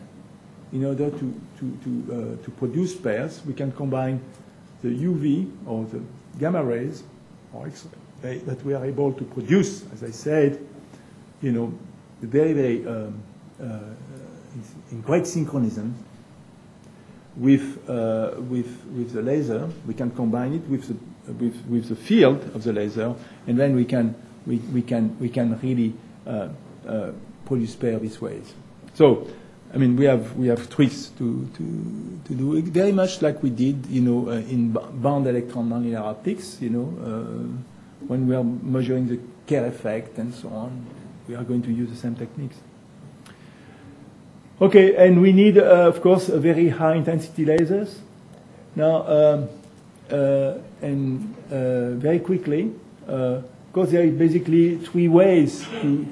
in order to produce pairs. We can combine the UV or the gamma rays or X-ray that we are able to produce, as I said, you know, very, very in great synchronism with the laser. We can combine it with the field of the laser, and then we can really produce pairs these ways. So, I mean, we have tricks to do it, very much like we did, you know, in bound electron nonlinear optics. You know, when we are measuring the Kerr effect and so on, we are going to use the same techniques. Okay, and we need, of course, a very high intensity lasers. Now, very quickly, because there are basically three ways to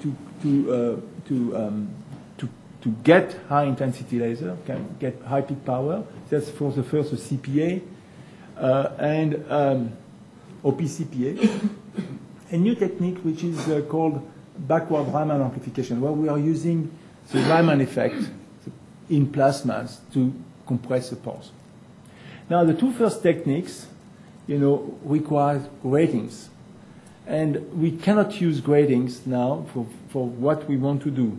get high intensity laser, can get high peak power. That's for the first, the CPA and OPCPA. A new technique which is called backward Raman amplification, where we are using the Lehmann effect in plasmas to compress the pulse. Now, the two first techniques, you know, require gratings. And we cannot use gratings now for what we want to do.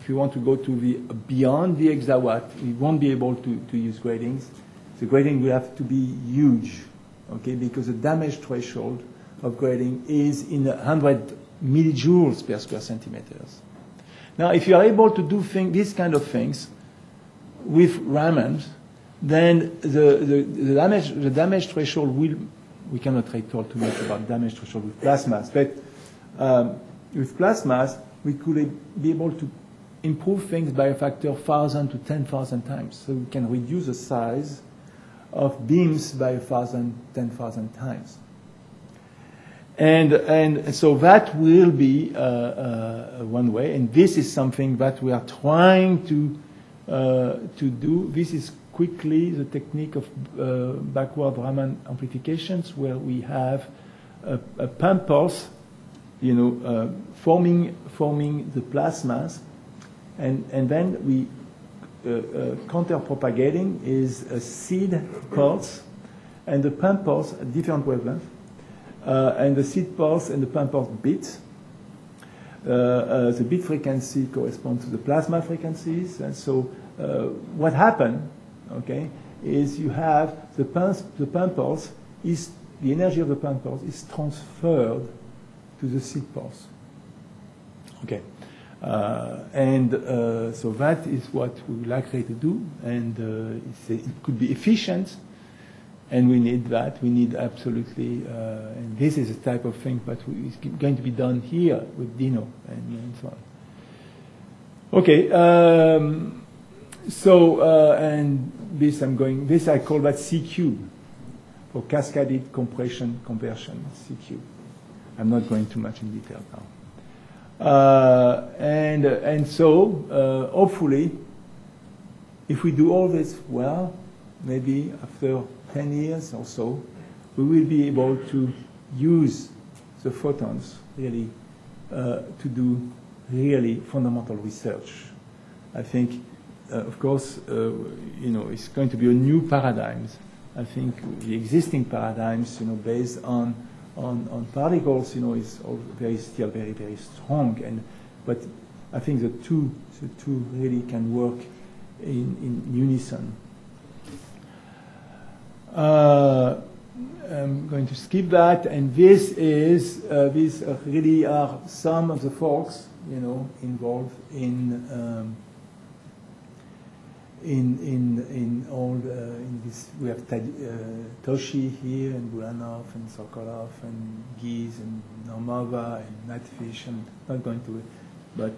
If we want to go to the beyond the exawatt, we won't be able to use gratings. The grating will have to be huge, okay, because the damage threshold of grating is in 100 millijoules per square centimeters. Now, if you are able to do these kind of things with Raman, then the damage threshold will, we cannot talk too much about damage threshold with plasmas, but with plasmas, we could be able to improve things by a factor of 1,000 to 10,000 times. So we can reduce the size of beams by 1,000, 10,000 times. And so that will be one way, and this is something that we are trying to do. This is quickly the technique of backward Raman amplifications, where we have a pump pulse, you know, forming the plasmas, and then we counter-propagating is a seed pulse, and the pump pulse at different wavelengths. And the seed pulse and the pump pulse beat. The beat frequency corresponds to the plasma frequencies, and so what happened, okay, is you have the pump pulse is the energy of the pump pulse is transferred to the seed pulse. Okay, so that is what we would like to do, and it could be efficient. And we need that. We need absolutely, and this is the type of thing that is going to be done here with Dino and so on. Okay, and this I'm going. This I call that CQ, for cascaded compression conversion. CQ. I'm not going too much in detail now. And so hopefully, if we do all this well, maybe after 10 years or so, we will be able to use the photons really to do really fundamental research. I think, of course, you know, it's going to be a new paradigm. I think the existing paradigms, you know, based on particles, you know, is still very, very strong. And but I think the two really can work in unison. I'm going to skip that, and this is these really are some of the folks, you know, involved in all in this. We have Toshi here, and Bulanov, and Sokolov, and Gies, and Nomova, and Natfish, and not going to, but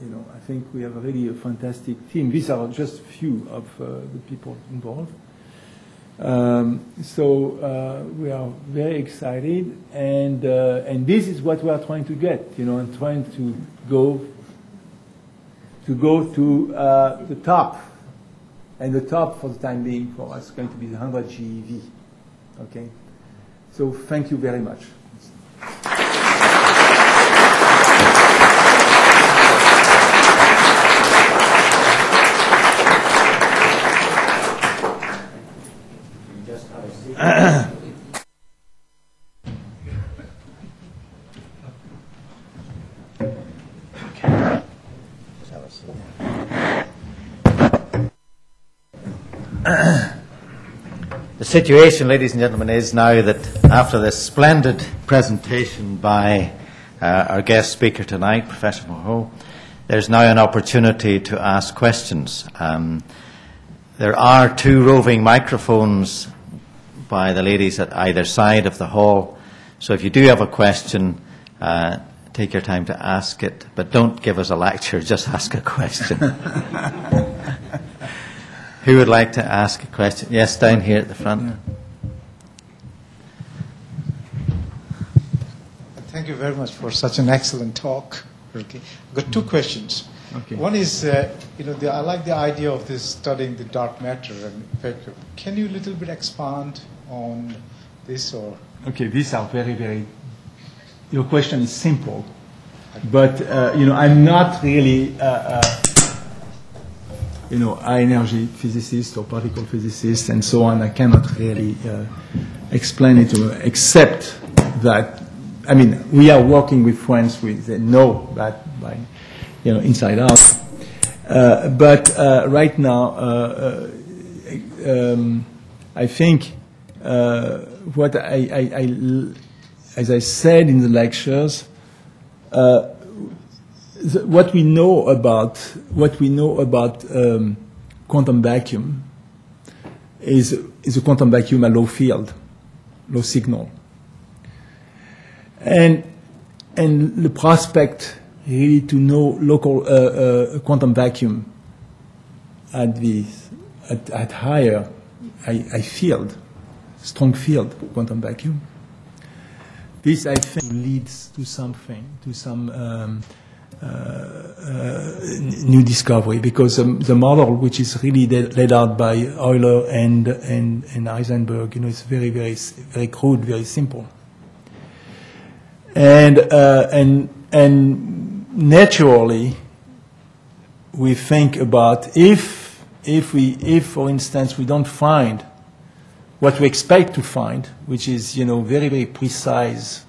you know, I think we have really a fantastic team. These are just few of the people involved. We are very excited, and this is what we are trying to get, you know, and trying to go to the top, and the top for the time being for us is going to be the 100 GeV. Okay, so thank you very much. The situation, ladies and gentlemen, is now that after this splendid presentation by our guest speaker tonight, Professor Moreau, there's now an opportunity to ask questions. There are two roving microphones by the ladies at either side of the hall, so if you do have a question, take your time to ask it, but don't give us a lecture, just ask a question. Who would like to ask a question? Yes, down here at the front. Yeah. Thank you very much for such an excellent talk. Okay. I've got two questions. Okay. One is, you know, I like the idea of this studying the dark matter. Can you a little bit expand on this? Or okay, these are very, very. Your question is simple, but you know, I'm not really. You know, high-energy physicist or particle physicist and so on. I cannot really explain it to you, except that, I mean, we are working with friends who know that by, you know, inside out. But right now, I think what I, as I said in the lectures, what we know about quantum vacuum is a quantum vacuum at low field, low signal, and the prospect really to know local quantum vacuum at higher high field, strong field quantum vacuum This, I think, leads to something, to some new discovery, because the model, which is really laid out by Euler and Heisenberg, you know, it's very, very, very crude, very simple. And naturally, we think about if for instance we don't find what we expect to find, which is, you know, very, very precise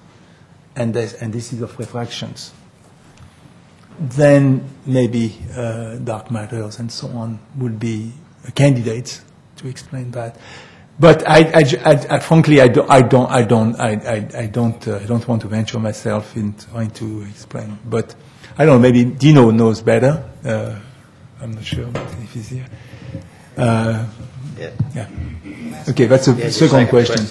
indices of refractions, then maybe dark matters and so on would be a candidate to explain that. But frankly, I don't want to venture myself in trying to explain. But I don't know. Maybe Dino knows better. I'm not sure if he's here. Yeah. Okay, that's a second question.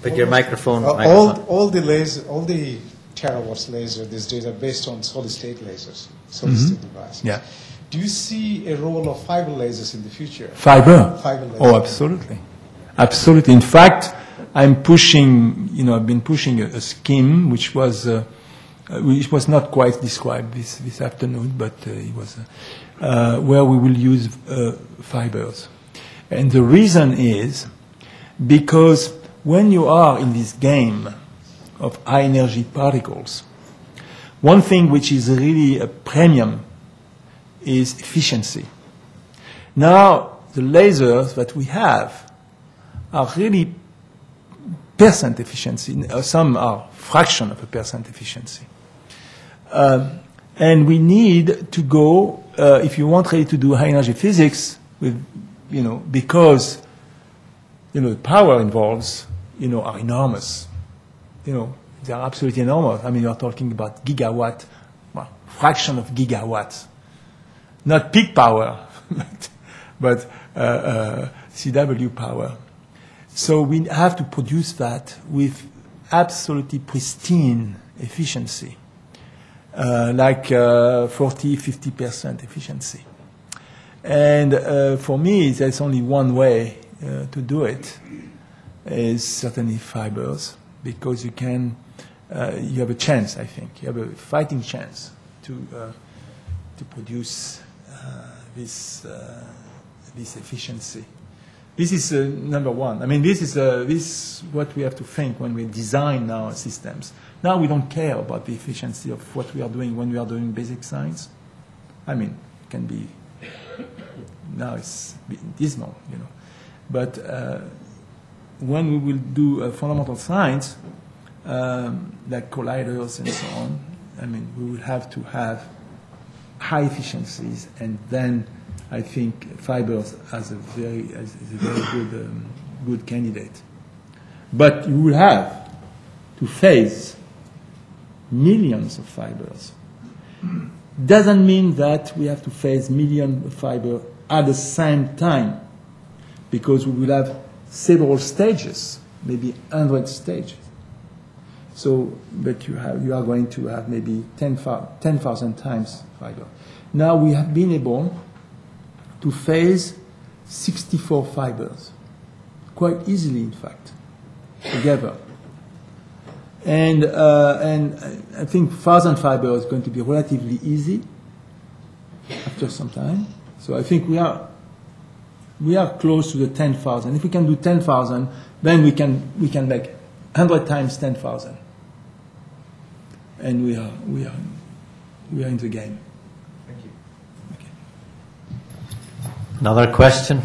But your microphone. All the terawatt laser these days are based on solid-state lasers, solid-state devices. Yeah. Do you see a role of fiber lasers in the future? Fiber lasers. Oh, absolutely. Absolutely. In fact, I'm pushing, you know, I've been pushing a scheme which was not quite described this afternoon, but it was where we will use fibers. And the reason is because when you are in this game of high-energy particles, one thing which is really a premium is efficiency. Now, the lasers that we have are really percent efficiency. Some are fraction of a percent efficiency. And we need to go, if you want really to do high-energy physics, with, you know, because, you know, the power involved, you know, are enormous. You know, they are absolutely enormous. I mean, you are talking about gigawatt, well, fraction of gigawatts. Not peak power, but CW power. So we have to produce that with absolutely pristine efficiency, like 40, 50% efficiency. And for me, there's only one way to do it, is certainly fibers, because you can, you have a chance, I think. You have a fighting chance to produce this efficiency. This is number one. I mean, this is what we have to think when we design our systems. Now we don't care about the efficiency of what we are doing when we are doing basic science. I mean, it can be, now it's dismal, you know. But when we will do fundamental science, like colliders and so on, I mean, we will have to have high efficiencies, and then I think fibers as a very good good candidate. But you will have to phase millions of fibers. Doesn't mean that we have to phase millions of fibers at the same time, because we will have several stages, maybe 100 stages. So, but you are going to have maybe 10,000 times fiber. Now we have been able to phase 64 fibers, quite easily, in fact, together. And I think 1,000 fibers is going to be relatively easy after some time. So I think we are close to the 10,000. If we can do 10,000, then we can make 100 times 10,000. And we are in the game. Thank you. Okay. Another question?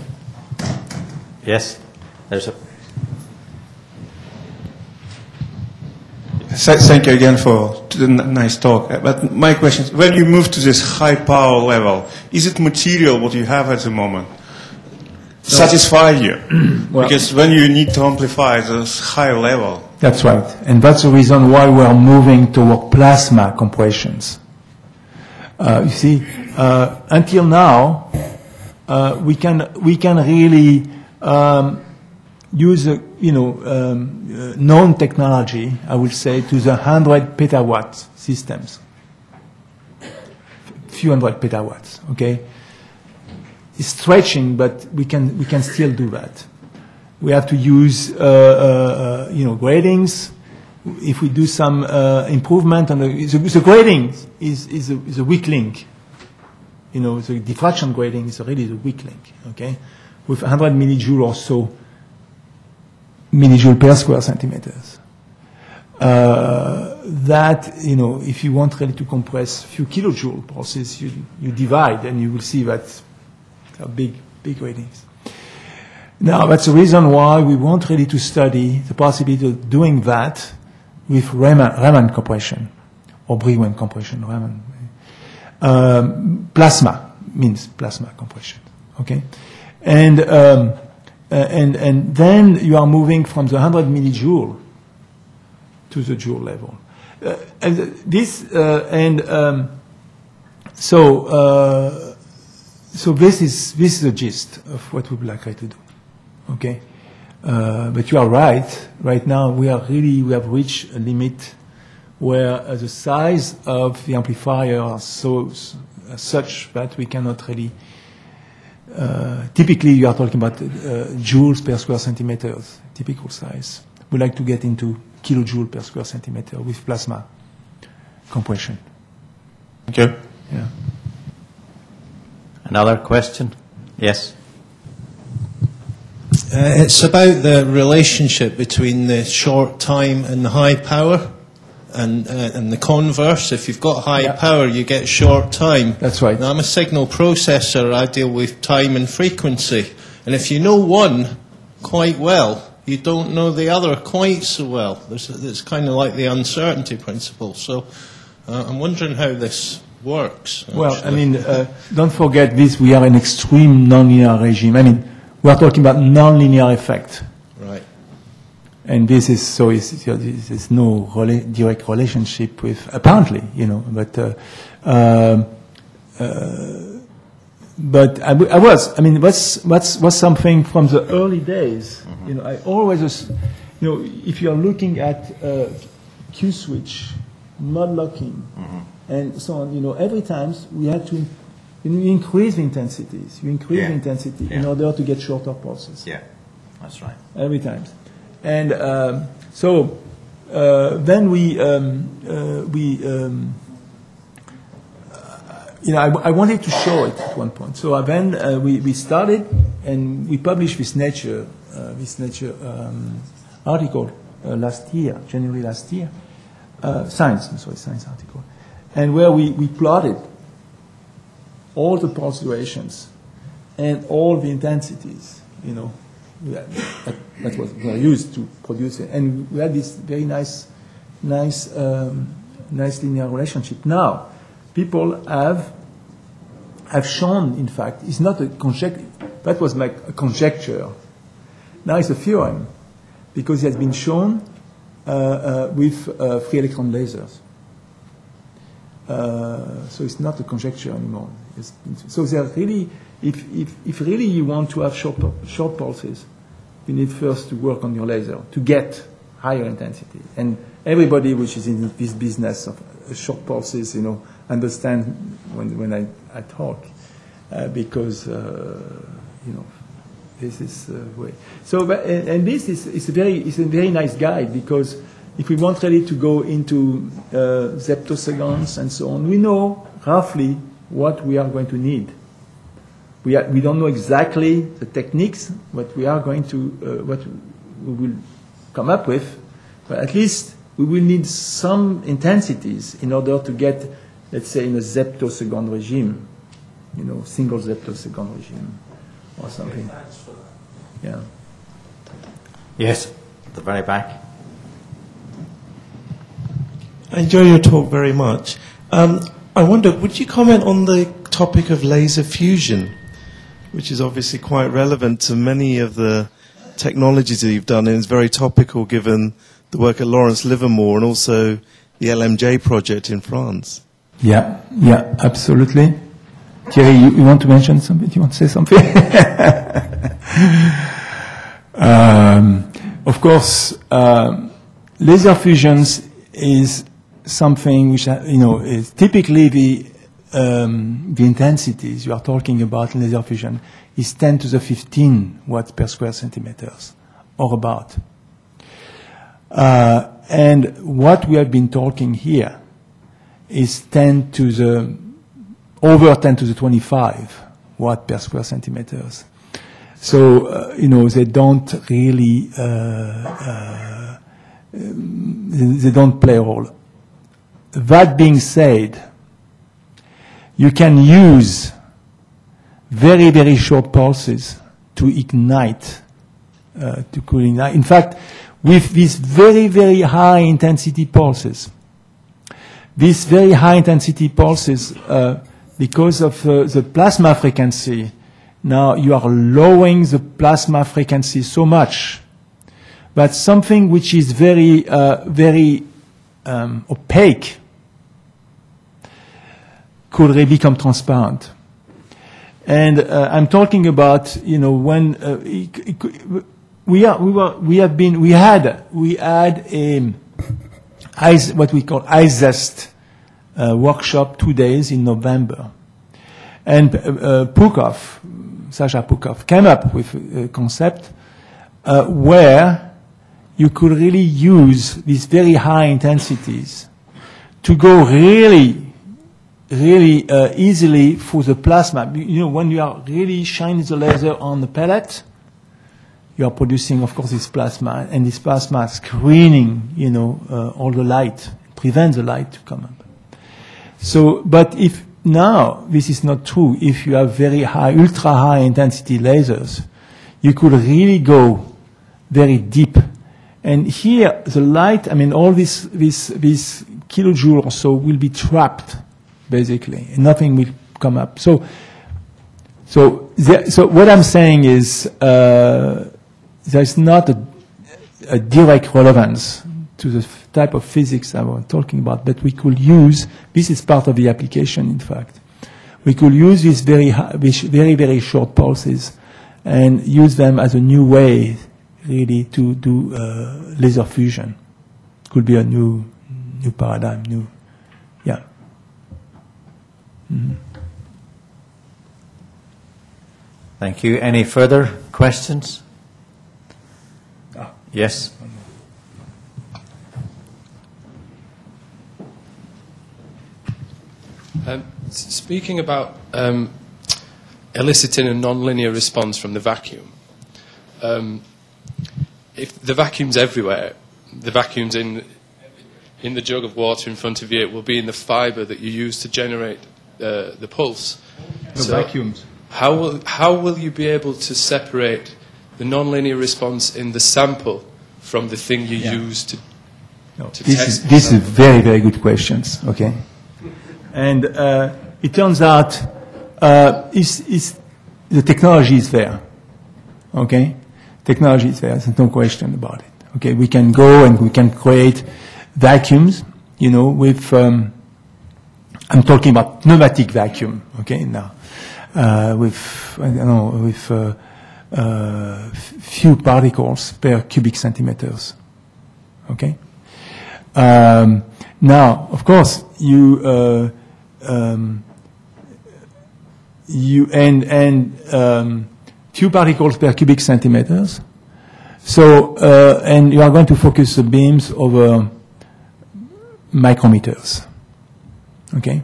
Yes, there's a. Thank you again for the nice talk. But my question is, when you move to this high power level, is it material what you have at the moment? No. Satisfy you, well, because when you need to amplify this high level. That's right, and that's the reason why we are moving toward plasma compressions. You see, until now, we can really use known technology, I would say, to the 100 petawatt systems, few hundred petawatts. Okay. It's stretching, but we can still do that. We have to use gratings. if we do some improvement on the grading is a weak link. You know, the diffraction grading is really the weak link, okay? With 100 millijoule or so, millijoule per square centimeters. That, you know, if you want really to compress few kilojoule process, you divide and you will see that big gradings. Now, that's the reason why we want really to study the possibility of doing that with Riemann compression, or Brewin compression, Riemann. Plasma means plasma compression, okay? And then you are moving from the 100 millijoule to the joule level. So this is the gist of what we would like to do, okay? But you are right. Right now we have reached a limit where the size of the amplifier are such that we cannot really. Typically, you are talking about joules per square centimeters, typical size. We like to get into kilojoule per square centimeter with plasma compression. Okay. Yeah. Another question? Yes. It's about the relationship between the short time and the high power, and the converse. If you've got high power, you get short time. That's right. Now, I'm a signal processor. I deal with time and frequency. And if you know one quite well, you don't know the other quite so well. It's kind of like the uncertainty principle. So I'm wondering how this works. Actually. Well, I mean, don't forget this. We are an extreme nonlinear regime. I mean, we are talking about nonlinear effect. Right. And this is so. There's no direct relationship with apparently, you know. But I was. I mean, what's something from the early days. Mm-hmm. You know, I always was, you know, if you are looking at Q switch, modlocking, mm-hmm. and so on. You know, every time we had to increase the intensities. You increase the intensity in order to get shorter pulses. Yeah, that's right. Every time. And then you know, I wanted to show it at one point. So then we started and we published this Nature article last year, January last year, Science article, and where we plotted all the pulse durations and all the intensities, you know. That was used to produce it, and we had this very nice linear relationship. Now, people have shown, in fact, it's not a conjecture. That was like a conjecture. Now it's a theorem, because it has been shown with free electron lasers. So it's not a conjecture anymore. So there really. If really you want to have short pulses, you need first to work on your laser to get higher intensity. And everybody which is in this business of short pulses, you know, understand when I talk, because you know, this is way. So and this is a very nice guide, because if we want really to go into zeptoseconds and so on, we know roughly what we are going to need. We don't know exactly the techniques, but we are going to what we will come up with. But at least we will need some intensities in order to get, let's say, in a zeptosecond regime, you know, single zeptosecond regime, or something. Yeah. Yes, at the very back. I enjoy your talk very much. I wonder, would you comment on the topic of laser fusion, which is obviously quite relevant to many of the technologies that you've done, and is very topical given the work at Lawrence Livermore and also the LMJ project in France. Yeah, yeah, absolutely. Thierry, you want to mention something? You want to say something? Of course, laser fusions is something which, you know, is typically the intensities you are talking about in laser fusion is 10 to the 15 watts per square centimeters, or about. And what we have been talking here is 10 to the 25 watt per square centimeters. So, you know, they don't really, they don't play a role. That being said, you can use very, very short pulses to ignite, to cool ignite. In fact, with these very, very high intensity pulses, because of the plasma frequency, now you are lowering the plasma frequency so much that something which is very, very opaque could really become transparent. And I'm talking about, you know, when we had a what we call IZEST workshop, 2 days in November, and Pukov, Sasha Pukov, came up with a concept where you could really use these very high intensities to go really, really easily for the plasma. You know, when you are really shining the laser on the pellet, you are producing, of course, this plasma, and this plasma screening, you know, all the light, prevents the light to come up. So, but if now, this is not true, if you have very high, ultra high intensity lasers, you could really go very deep. And here, the light, I mean, all this kilojoule or so will be trapped, basically, and nothing will come up. So what I'm saying is, there's not a direct relevance to the type of physics I was talking about, but we could use, this is part of the application, in fact. We could use these very, very short pulses and use them as a new way, really, to do laser fusion. Could be a new paradigm, new, yeah. Mm-hmm. Thank you. Any further questions? Yes. Speaking about eliciting a nonlinear response from the vacuum, if the vacuum's everywhere, the vacuum's in the jug of water in front of you, it will be in the fiber that you use to generate the pulse. The vacuums. How will you be able to separate the nonlinear response in the sample from the thing you use to test? This is very, very good questions, okay? And it turns out the technology is there, okay? Technology is there, there's no question about it, okay? We can go and we can create vacuums, you know, with, I'm talking about pneumatic vacuum, okay, now, with few particles per cubic centimeters, okay? Now, of course, you and few particles per cubic centimeters. So, and you are going to focus the beams over micrometers. Okay?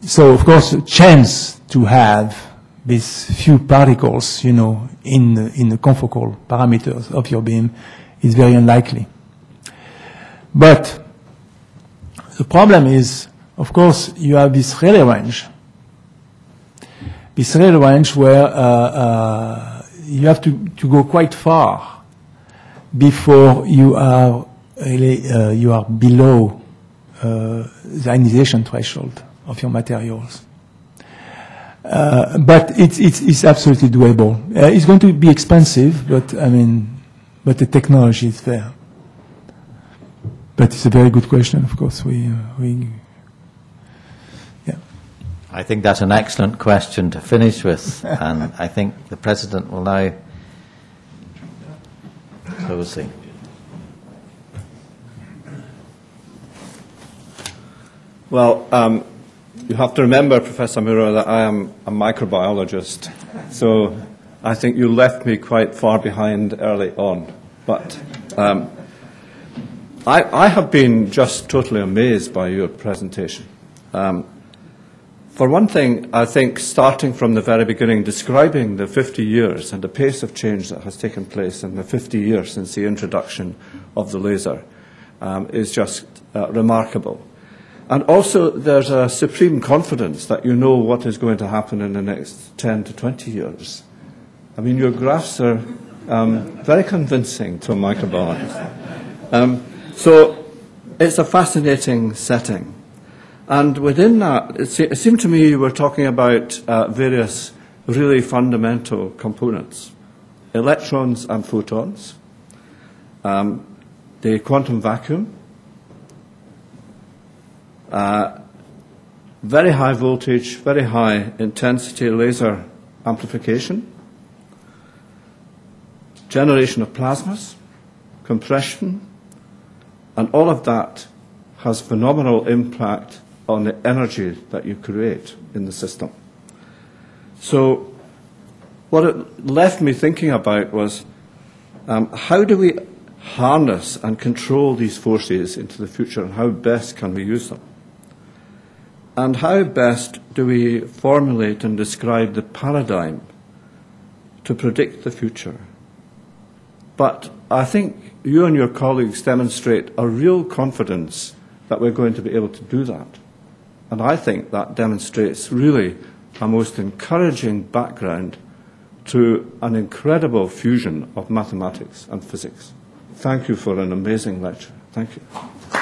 So, of course, chance to have these few particles, you know, in the confocal parameters of your beam is very unlikely. But the problem is, of course, you have this Rayleigh range. This Rayleigh range where you have to go quite far before you are really, below the ionization threshold of your materials. But it's absolutely doable. It's going to be expensive, but I mean, but the technology is there. But it's a very good question, of course. Yeah. I think that's an excellent question to finish with, and I think the President will now close the. Well, you have to remember, Professor Mourou, that I am a microbiologist, so I think you left me quite far behind early on, but. I have been just totally amazed by your presentation. For one thing, I think starting from the very beginning, describing the 50 years and the pace of change that has taken place in the 50 years since the introduction of the laser is just remarkable. And also there's a supreme confidence that you know what is going to happen in the next 10 to 20 years. I mean, your graphs are very convincing to a microbiologist. So it's a fascinating setting. And within that, it seemed to me you were talking about various really fundamental components, electrons and photons, the quantum vacuum, very high voltage, very high intensity laser amplification, generation of plasmas, compression, and all of that has phenomenal impact on the energy that you create in the system. So what it left me thinking about was how do we harness and control these forces into the future, and how best can we use them? And how best do we formulate and describe the paradigm to predict the future? But I think you and your colleagues demonstrate a real confidence that we're going to be able to do that. And I think that demonstrates really a most encouraging background to an incredible fusion of mathematics and physics. Thank you for an amazing lecture. Thank you.